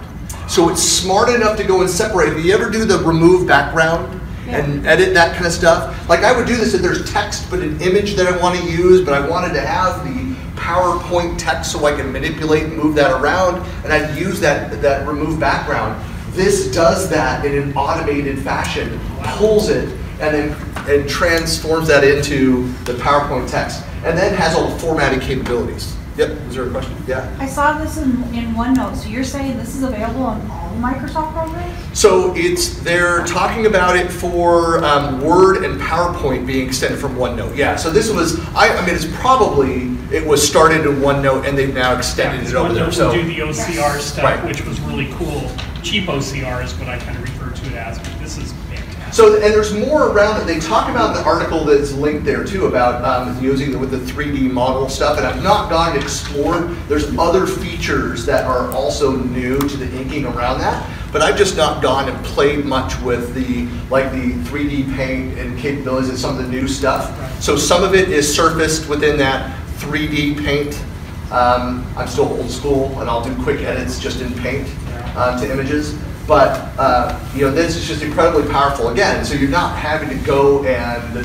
So it's smart enough to go and separate. If you ever do the remove background, and edit that kind of stuff. Like I would do this if there's text, but an image that I want to use, but I wanted to have the PowerPoint text so I can manipulate and move that around, and I'd use that remove background. This does that in an automated fashion, pulls it, and transforms that into the PowerPoint text, and then has all the formatting capabilities. Yep, was there a question? Yeah. I saw this in OneNote, so you're saying this is available on all Microsoft programs? So it's, they're talking about it for Word and PowerPoint being extended from OneNote. Yeah, so this was, I mean, it's probably, it was started in OneNote and they've now extended it over there. So do the OCR stuff, right, which was really cool. Cheap OCR is what I kind of refer to it as, but this is fantastic. So, and there's more around it. They talk about the article that's linked there too about using with the 3D model stuff, and I've not gone to explore. There's other features that are also new to the inking around that, but I've just not gone and played much with the, like the 3D paint and capabilities and some of the new stuff. Right. So some of it is surfaced within that 3D paint. I'm still old school and I'll do quick edits just in paint to images. But you know, this is just incredibly powerful again. So you're not having to go and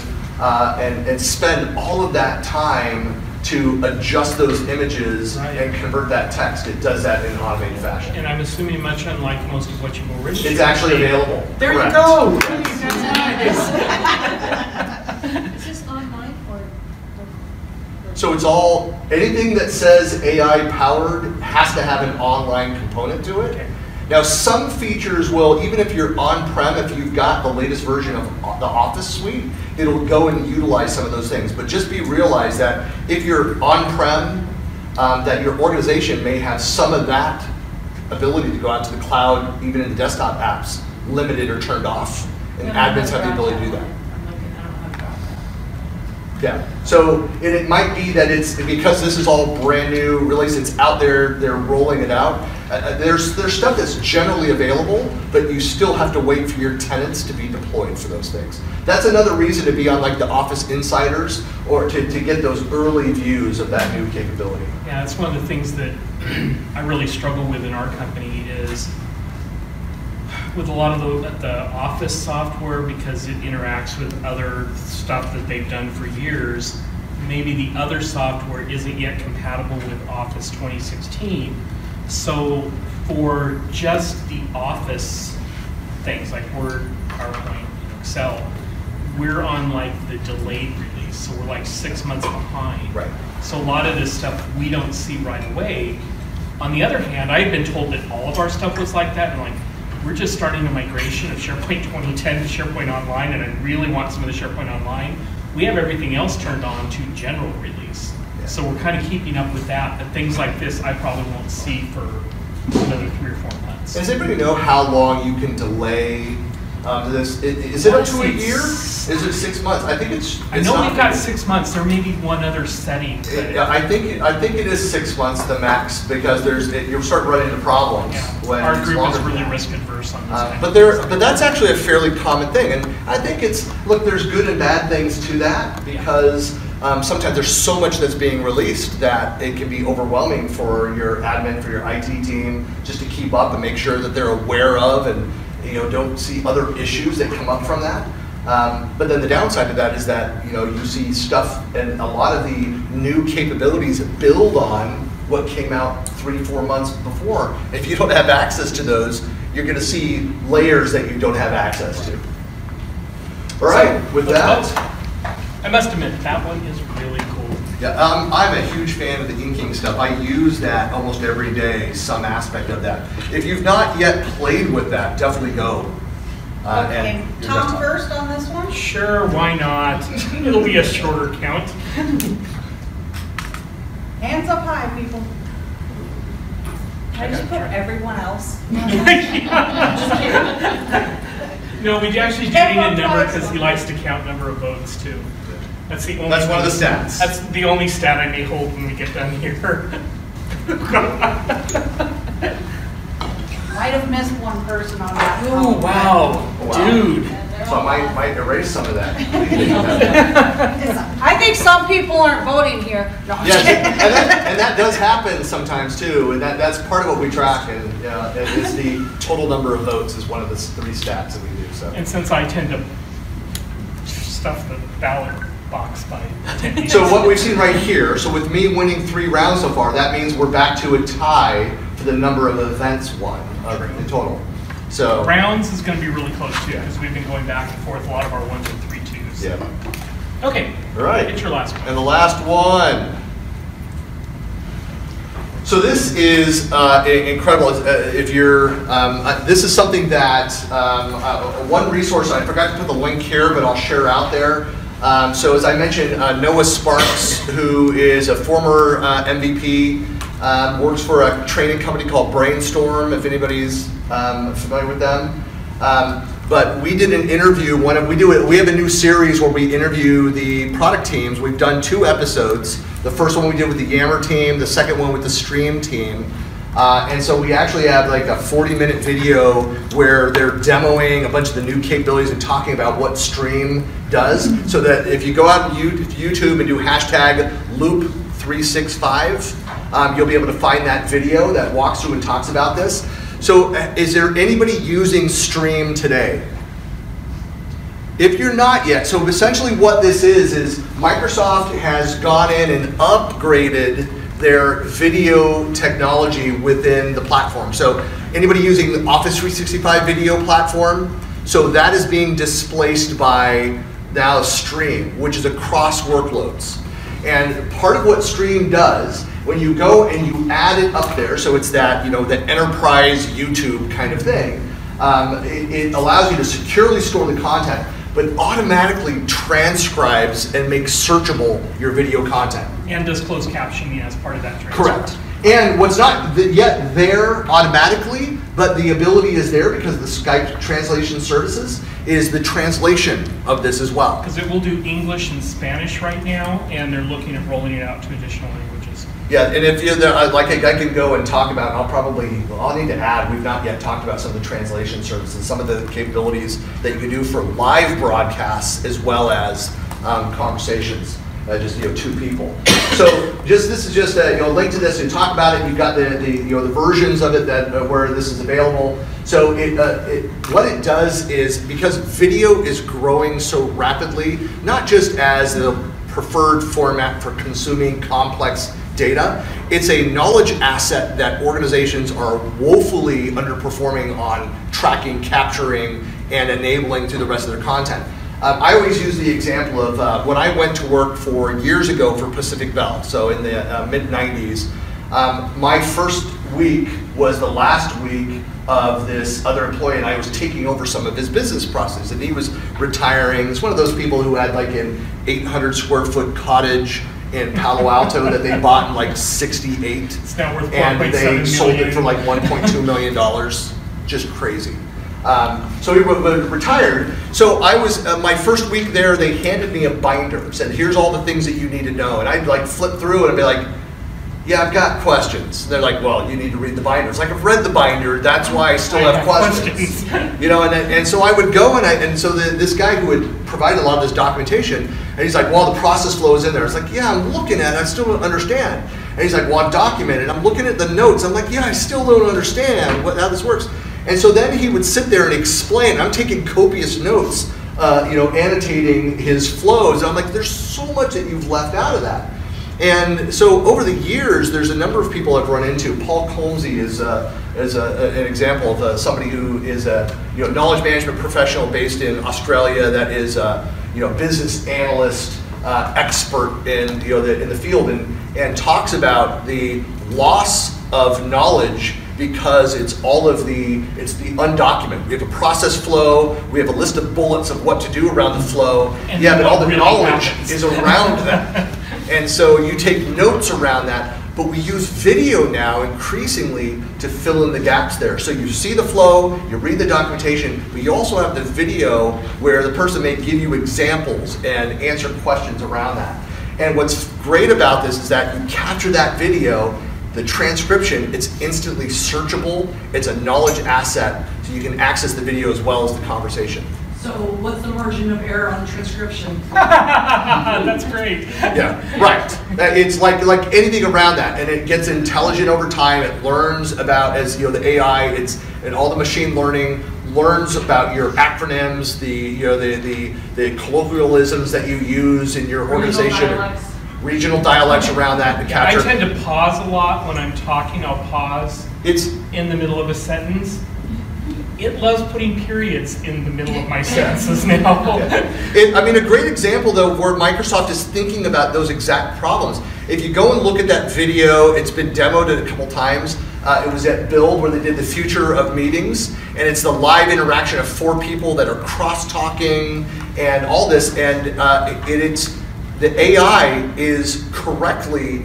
spend all of that time to adjust those images, right, and convert that text. It does that in an automated fashion. And I'm assuming much unlike most of what you've already seen. It's actually available. There you go. It's just online for it. So it's all, anything that says AI powered has to have an online component to it. Okay. Now some features will, even if you're on-prem, if you've got the latest version of the Office suite, it'll go and utilize some of those things. But just be realized that if you're on-prem, that your organization may have some of that ability to go out to the cloud, even in the desktop apps, limited or turned off. And admins have the ability to do that. Yeah, so it might be that it's, because this is all brand new, really since out there, they're rolling it out. There's stuff that's generally available, but you still have to wait for your tenants to be deployed for those things. That's another reason to be on like the Office Insiders or to get those early views of that new capability. Yeah, that's one of the things that I really struggle with in our company is with a lot of the Office software, because it interacts with other stuff that they've done for years, maybe the other software isn't yet compatible with Office 2016. So for just the Office things like Word, PowerPoint, Excel, we're on like the delayed release, so we're like 6 months behind. Right. So a lot of this stuff we don't see right away. On the other hand, I've been told that all of our stuff was like that, and like, we're just starting a migration of SharePoint 2010 to SharePoint Online, and I really want some of the SharePoint Online. We have everything else turned on to general release. So we're kind of keeping up with that, but things like this I probably won't see for another 3 or 4 months. Does anybody know how long you can delay this? Is it up to a year? Is it 6 months? I think it's. I know we've got 6 months. There may be one other setting. I think it is 6 months the max, because you'll start running into problems. Yeah. When our group is really risk adverse on this. But that's actually a fairly common thing, and I think it's, look, there's good and bad things to that, because. Yeah. Sometimes there's so much that's being released that it can be overwhelming for your admin, for your IT team, just to keep up and make sure that they're aware of and don't see other issues that come up from that. But then the downside to that is that you see stuff, and a lot of the new capabilities build on what came out 3 or 4 months before. If you don't have access to those, you're going to see layers that you don't have access to. All right, with that. I must admit, that one is really cool. Yeah, I'm a huge fan of the inking stuff. I use that almost every day, some aspect of that. If you've not yet played with that, definitely go. Okay, Tom first on this one? Sure, why not? It'll be a shorter count. Hands up high, people. I just put everyone else. No, we actually do need a number because he likes to count number of votes, too. That's one of the stats. That's the only stat I may hold when we get done here. Might have missed one person on that. Oh, wow. Dude. So I might erase some of that. I think some people aren't voting here. No. Yes, and that does happen sometimes, too. And that's part of what we track. And it's the total number of votes is one of the 3 stats that we do. So. And since I tend to stuff the ballot box by 10 years. So what we've seen right here, so with me winning 3 rounds so far, that means we're back to a tie for the number of events won in total. So rounds is going to be really close too, because we've been going back and forth a lot of our 1s and 3-2s. Yeah. Okay. All right. It's your last one. And the last one. So this is incredible. If you're, this is something that one resource I forgot to put the link here, but I'll share out there. So as I mentioned, Noah Sparks, who is a former MVP, works for a training company called Brainstorm. If anybody's familiar with them, but we did an interview. We have a new series where we interview the product teams. We've done 2 episodes. The first one we did with the Yammer team, the second one with the Stream team. And so we actually have like a 40-minute video where they're demoing a bunch of the new capabilities and talking about what Stream does. So that if you go out on YouTube and do hashtag Loop365, you'll be able to find that video that walks through and talks about this. So is there anybody using Stream today? If you're not yet, so essentially what this is Microsoft has gone in and upgraded their video technology within the platform. So anybody using the Office 365 video platform, so that is being displaced by now Stream, which is across workloads. And part of what Stream does, when you go and you add it up there, so it's that, you know, the enterprise YouTube kind of thing, it allows you to securely store the content, but automatically transcribes and makes searchable your video content. And does closed captioning as part of that transcript. Correct. And what's not yet there automatically, but the ability is there because the Skype translation services is the translation of this as well. Because it will do English and Spanish right now, and they're looking at rolling it out to additional languages. Yeah, and if you're there, like I can go and talk about, I'll need to add, we've not yet talked about some of the translation services, some of the capabilities that you can do for live broadcasts as well as conversations, just, you know, 2 people. So just, this is just a, you know, link to this and talk about it. You've got the you know, the versions of it that where this is available. So what it does is, because video is growing so rapidly, not just as the preferred format for consuming complex data. It's a knowledge asset that organizations are woefully underperforming on tracking, capturing, and enabling to the rest of their content. I always use the example of when I went to work for years ago for Pacific Bell, so in the mid-90s, my first week was the last week of this other employee, and I was taking over some of his business process, and he was retiring. It's one of those people who had like an 800-square-foot cottage in Palo Alto that they bought in like 68, it's now worth and they sold it for like $1.2 million. Just crazy. So he retired. So I was, my first week there, they handed me a binder, said, here's all the things that you need to know. And I'd like flip through and be like, yeah, I've got questions. And they're like, well, you need to read the binder. It's like, I've read the binder, that's why I still have questions. You know, and so I would go, and so this guy who would provide a lot of this documentation, and he's like, well, the process flow is in there. It's like, yeah, I'm looking at it, I still don't understand. And he's like, well, I'm documented. I'm looking at the notes. I'm like, yeah, I still don't understand how this works. And so then he would sit there and explain. I'm taking copious notes, you know, annotating his flows. I'm like, there's so much that you've left out of that. And so over the years, there's a number of people I've run into. Paul Colmsey is an example of somebody who is a, you know, knowledge management professional based in Australia that is a, you know, business analyst expert in, you know, in the field, and talks about the loss of knowledge because it's all of the, it's the undocumented. We have a process flow, we have a list of bullets of what to do around the flow, and yeah, but all the really knowledge is around that. And so you take notes around that, but we use video now increasingly to fill in the gaps there. So you see the flow, you read the documentation, but you also have the video where the person may give you examples and answer questions around that. And what's great about this is that you capture that video, the transcription, it's instantly searchable, it's a knowledge asset, so you can access the video as well as the conversation. So what's the margin of error on transcription? That's great. Yeah, right. It's like anything around that, and it gets intelligent over time. It learns about, as you know, the AI, it's, and all the machine learning learns about your acronyms, the, you know, the colloquialisms that you use in your organization. Regional dialects around that to capture. I tend to pause a lot when I'm talking. I'll pause. It's in the middle of a sentence. It loves putting periods in the middle of my sentences now. Yeah. I mean, a great example, though, where Microsoft is thinking about those exact problems If you go and look at that video, it's been demoed a couple times. It was at Build where they did the future of meetings, and it's the live interaction of four people that are cross-talking and all this, and it's the AI is correctly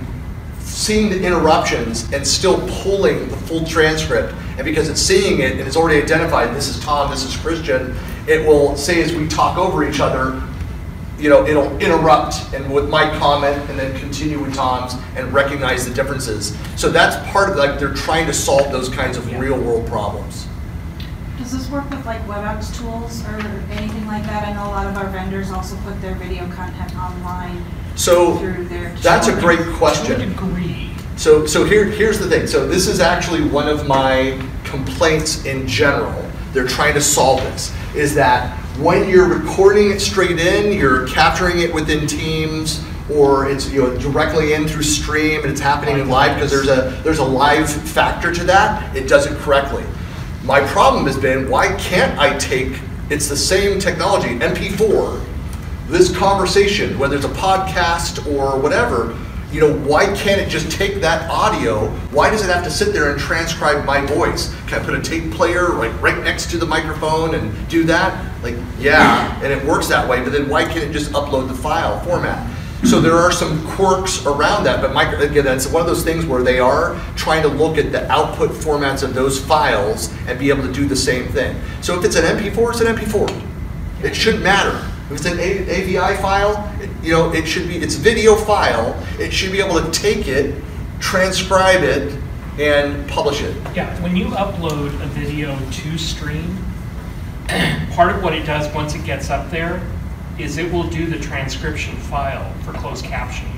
seeing the interruptions and still pulling the full transcript, and because it's seeing it and it's already identified, this is Tom, this is Christian, it will say as we talk over each other, you know, it'll interrupt and with my comment and then continue with Tom's and recognize the differences. So that's part of, like, they're trying to solve those kinds of real world problems. Does this work with like WebEx tools or anything like that? I know a lot of our vendors also put their video content online. So that's a great question. So here's the thing. So this is actually one of my complaints in general. They're trying to solve this, is that when you're recording it straight in, you're capturing it within Teams, or it's, you know, directly in through Stream, and it's happening in live because there's a live factor to that. It does it correctly. My problem has been, why can't I take, it's the same technology, MP4, this conversation, whether it's a podcast or whatever, you know, why can't it just take that audio? Why does it have to sit there and transcribe my voice? Can I put a tape player right next to the microphone and do that? Like, yeah, and it works that way, but then why can't it just upload the file format? So there are some quirks around that, but again, that's one of those things where they are trying to look at the output formats of those files and be able to do the same thing. So if it's an MP4, it's an MP4. It shouldn't matter. If it's an AVI file, you know, it should be, it's video file, it should be able to take it, transcribe it, and publish it. Yeah, when you upload a video to Stream, part of what it does once it gets up there is it will do the transcription file for closed captioning.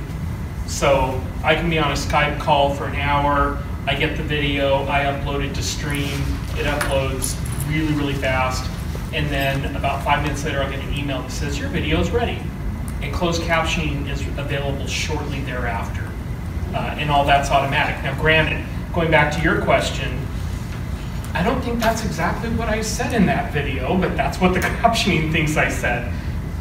So I can be on a Skype call for an hour, I get the video, I upload it to Stream, it uploads really, really fast, and then about 5 minutes later I'll get an email that says, your video is ready. And closed captioning is available shortly thereafter. And all that's automatic. Now granted, going back to your question, I don't think that's exactly what I said in that video, but that's what the captioning thinks I said.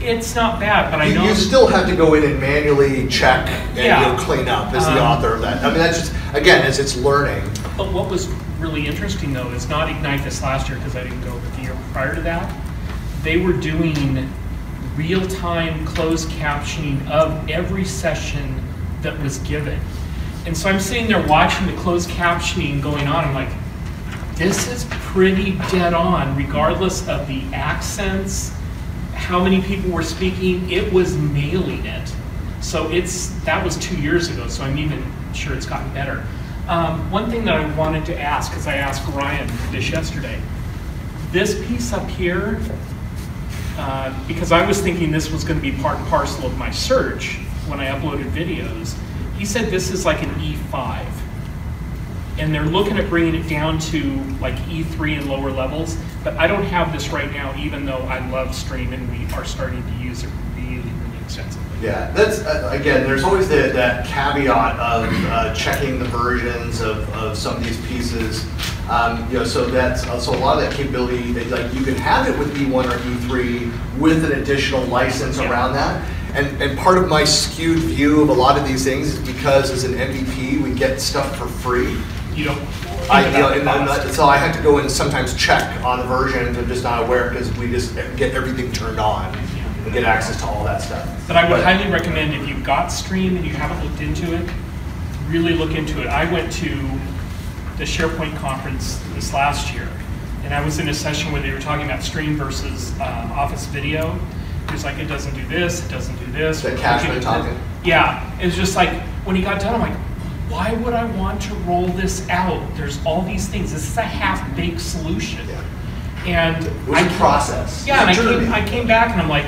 It's not bad, but I know you still have to go in and manually check and you'll clean up as the author of that. I mean, that's just, again, as it's learning. But what was really interesting though is not Ignite this last year because I didn't go, but the year prior to that, they were doing real-time closed captioning of every session that was given. And so I'm sitting there watching the closed captioning going on. I'm like, this is pretty dead on, regardless of the accents, how many people were speaking, it was nailing it. So that was 2 years ago, so I'm even sure it's gotten better. One thing that I wanted to ask, because I asked Ryan this yesterday, this piece up here, because I was thinking this was going to be part and parcel of my search when I uploaded videos, he said this is like an E5. And they're looking at bringing it down to like E3 and lower levels, but I don't have this right now, even though I love Stream and we are starting to use it really, really extensively. Yeah, that's, again, there's always that caveat of checking the versions of some of these pieces. You know, so that's also a lot of that capability, that, like, you can have it with E1 or E3 with an additional license around that. And part of my skewed view of a lot of these things is because as an MVP, we get stuff for free. You don't. So I have to go and sometimes check on the versions. I'm just not aware because we just get everything turned on and get access to all that stuff. But I would highly recommend, if you've got Stream and you haven't looked into it, really look into it. I went to the SharePoint conference this last year, and I was in a session where they were talking about Stream versus Office Video. It was like, it doesn't do this, it doesn't do this. The cashman talking. Yeah, it was just like, when he got done, I'm like, why would I want to roll this out? There's all these things. This is a half-baked solution. Yeah. And it was a process. Yeah, and I came back and I'm like,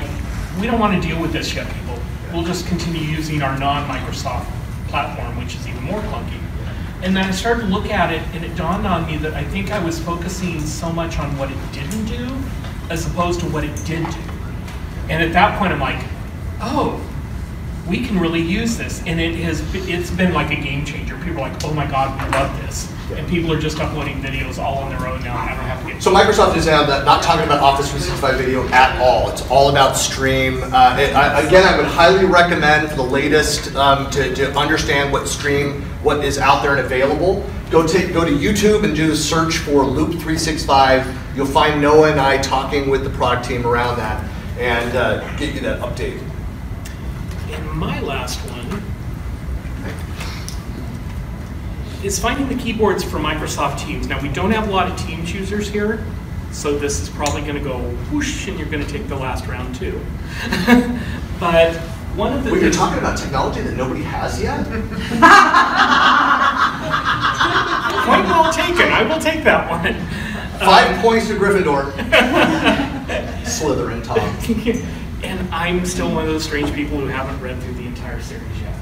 we don't want to deal with this yet, people. Yeah. We'll just continue using our non-Microsoft platform, which is even more clunky. Yeah. And then I started to look at it, and it dawned on me that I think I was focusing so much on what it didn't do as opposed to what it did do. And at that point, I'm like, oh, we can really use this. And it's been like a game changer. People are like, oh my God, we love this. and people are just uploading videos all on their own now. And I don't have to get so Microsoft is not talking about Office 365 video at all. It's all about Stream. Again, I would highly recommend for the latest to understand what Stream, what is out there and available. Go to YouTube and do a search for Loop365. You'll find Noah and I talking with the product team around that and get you that update. And my last one is finding the keyboards for Microsoft Teams. Now, we don't have a lot of Teams users here, so this is probably going to go whoosh, and you're going to take the last round, too. But one of the things... Well, you're talking about technology that nobody has yet? Quite well taken. I will take that one. 5 points to Gryffindor. Slytherin, Tom. And I'm still one of those strange people who haven't read through the entire series yet.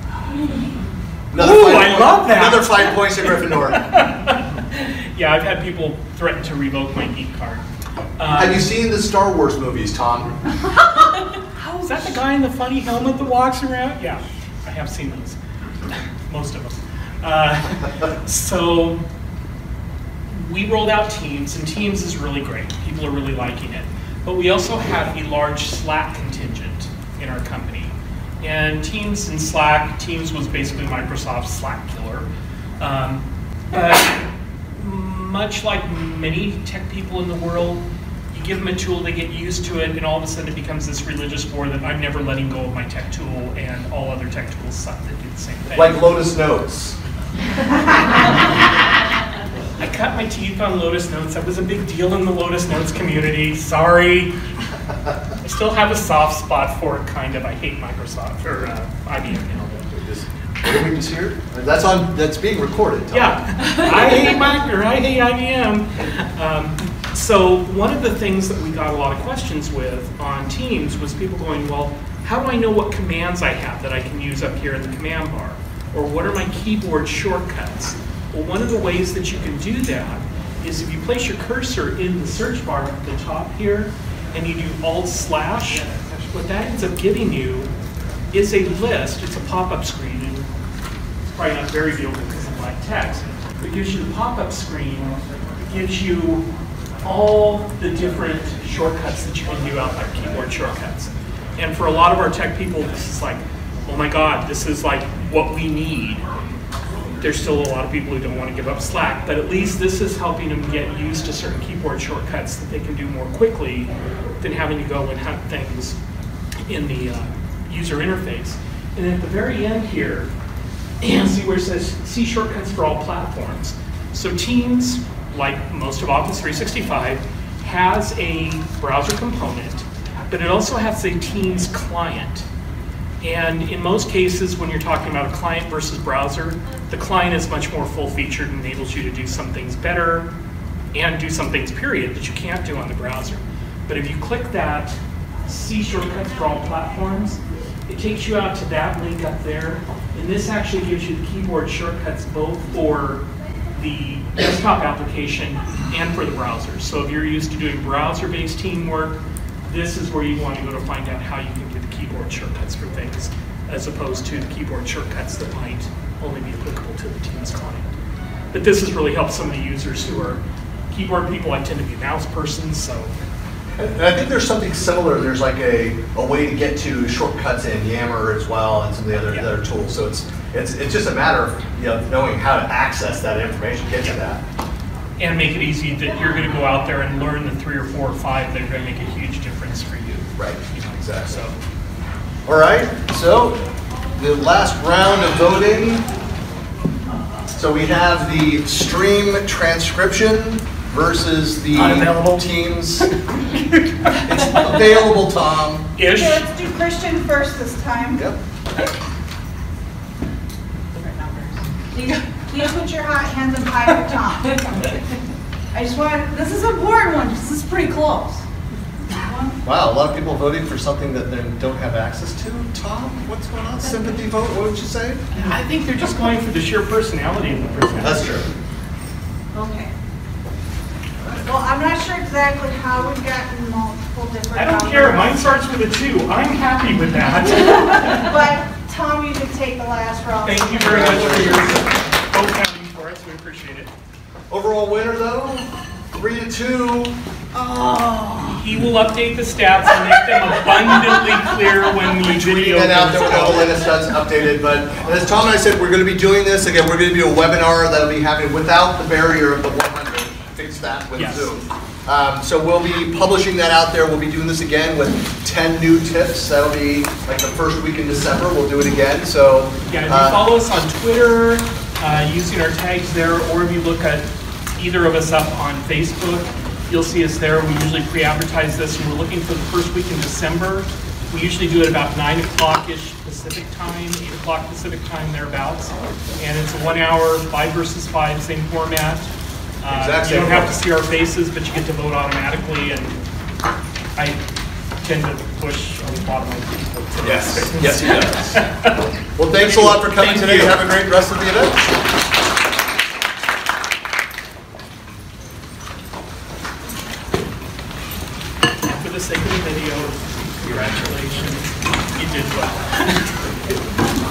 Ooh, I love that. Another 5 points to Gryffindor. Yeah, I've had people threaten to revoke my geek card. Have you seen the Star Wars movies, Tom? Is that the guy in the funny helmet that walks around? Yeah, I have seen those. Most of them. So we rolled out Teams, and Teams is really great. People are really liking it. But we also have a large Slack contingent in our company. And Teams and Slack, Teams was basically Microsoft's Slack killer. But much like many tech people in the world, you give them a tool, they get used to it, and all of a sudden it becomes this religious war that I'm never letting go of my tech tool, and all other tech tools suck that do the same thing. Like Lotus Notes. I cut my teeth on Lotus Notes. That was a big deal in the Lotus Notes community. Sorry. I still have a soft spot for it, kind of. I hate Microsoft or IBM now. What do we just hear? That's being recorded. Tom. Yeah, I hate Microsoft. I hate IBM. So one of the things that we got a lot of questions with on Teams was people going, well, how do I know what commands I have that I can use up here in the command bar? Or what are my keyboard shortcuts? Well, one of the ways that you can do that is if you place your cursor in the search bar at the top here, and you do Alt/, what that ends up giving you is a list. It's a pop-up screen. And it's probably not very viewable because of light text. But it gives you the pop-up screen. It gives you all the different shortcuts that you can do out, like keyboard shortcuts. And for a lot of our tech people, this is like, oh my God, this is like what we need. There's still a lot of people who don't want to give up Slack, but at least this is helping them get used to certain keyboard shortcuts that they can do more quickly than having to go and hunt things in the user interface. And then at the very end here, and see where it says, see shortcuts for all platforms. So Teams, like most of Office 365, has a browser component, but it also has a Teams client. And in most cases, when you're talking about a client versus browser, the client is much more full-featured and enables you to do some things better and do some things, period, that you can't do on the browser. But if you click that C shortcuts for all platforms, it takes you out to that link up there. And this actually gives you the keyboard shortcuts both for the desktop application and for the browser. So if you're used to doing browser-based teamwork, this is where you want to go to find out how you can get the keyboard shortcuts for things, as opposed to the keyboard shortcuts that might only be applicable to the Teams client. But this has really helped some of the users who are keyboard people. I tend to be mouse persons, so. And I think there's something similar. There's like a way to get to shortcuts in Yammer as well, and some of the other, other tools. So it's just a matter of knowing how to access that information, get to that. And make it easy that you're going to go out there and learn the 3 or 4 or 5 that are going to make a huge difference for you. Right, exactly. So. All right, so the last round of voting. So we have the Stream transcription versus the unavailable Teams. It's available, Tom. Ish. Okay, let's do Christian first this time. Yep. Different numbers. Please put your hot hands up high for Tom. This is an important one, because this is pretty close. Wow, a lot of people voting for something that they don't have access to. Tom, what's going on? Sympathy vote, what would you say? I think they're just going for the sheer personality of the person. That's true. Okay. Well, I'm not sure exactly how we've gotten multiple different I don't care, mine starts with a 2. I'm happy with that. But Tom, you can take the last round. Thank you very much for your vote counting for us. We appreciate it. Overall winner though, 3-2. Oh. He will update the stats and make them abundantly clear when we video that out there when all the stats updated. But as Tom and I said, we're going to be doing this again. We're going to do a webinar that'll be happening without the barrier of the 100. Fix that with Zoom. So we'll be publishing that out there. We'll be doing this again with 10 new tips. That'll be like the first week in December. We'll do it again. So yeah, if you follow us on Twitter using our tags there, or if you look at either of us up on Facebook, you'll see us there. We usually pre-advertise this, and we're looking for the first week in December. We usually do it about 9 o'clock-ish Pacific time, 8 o'clock Pacific time, thereabouts. And it's a 1 hour, 5 versus 5, same format. Exactly. You don't have to see our faces, but you get to vote automatically, and I tend to push on the bottom of my people. Yes, yes he does. Well, thanks a lot for coming today. Have a great rest of the event. Second video, congratulations, you did well.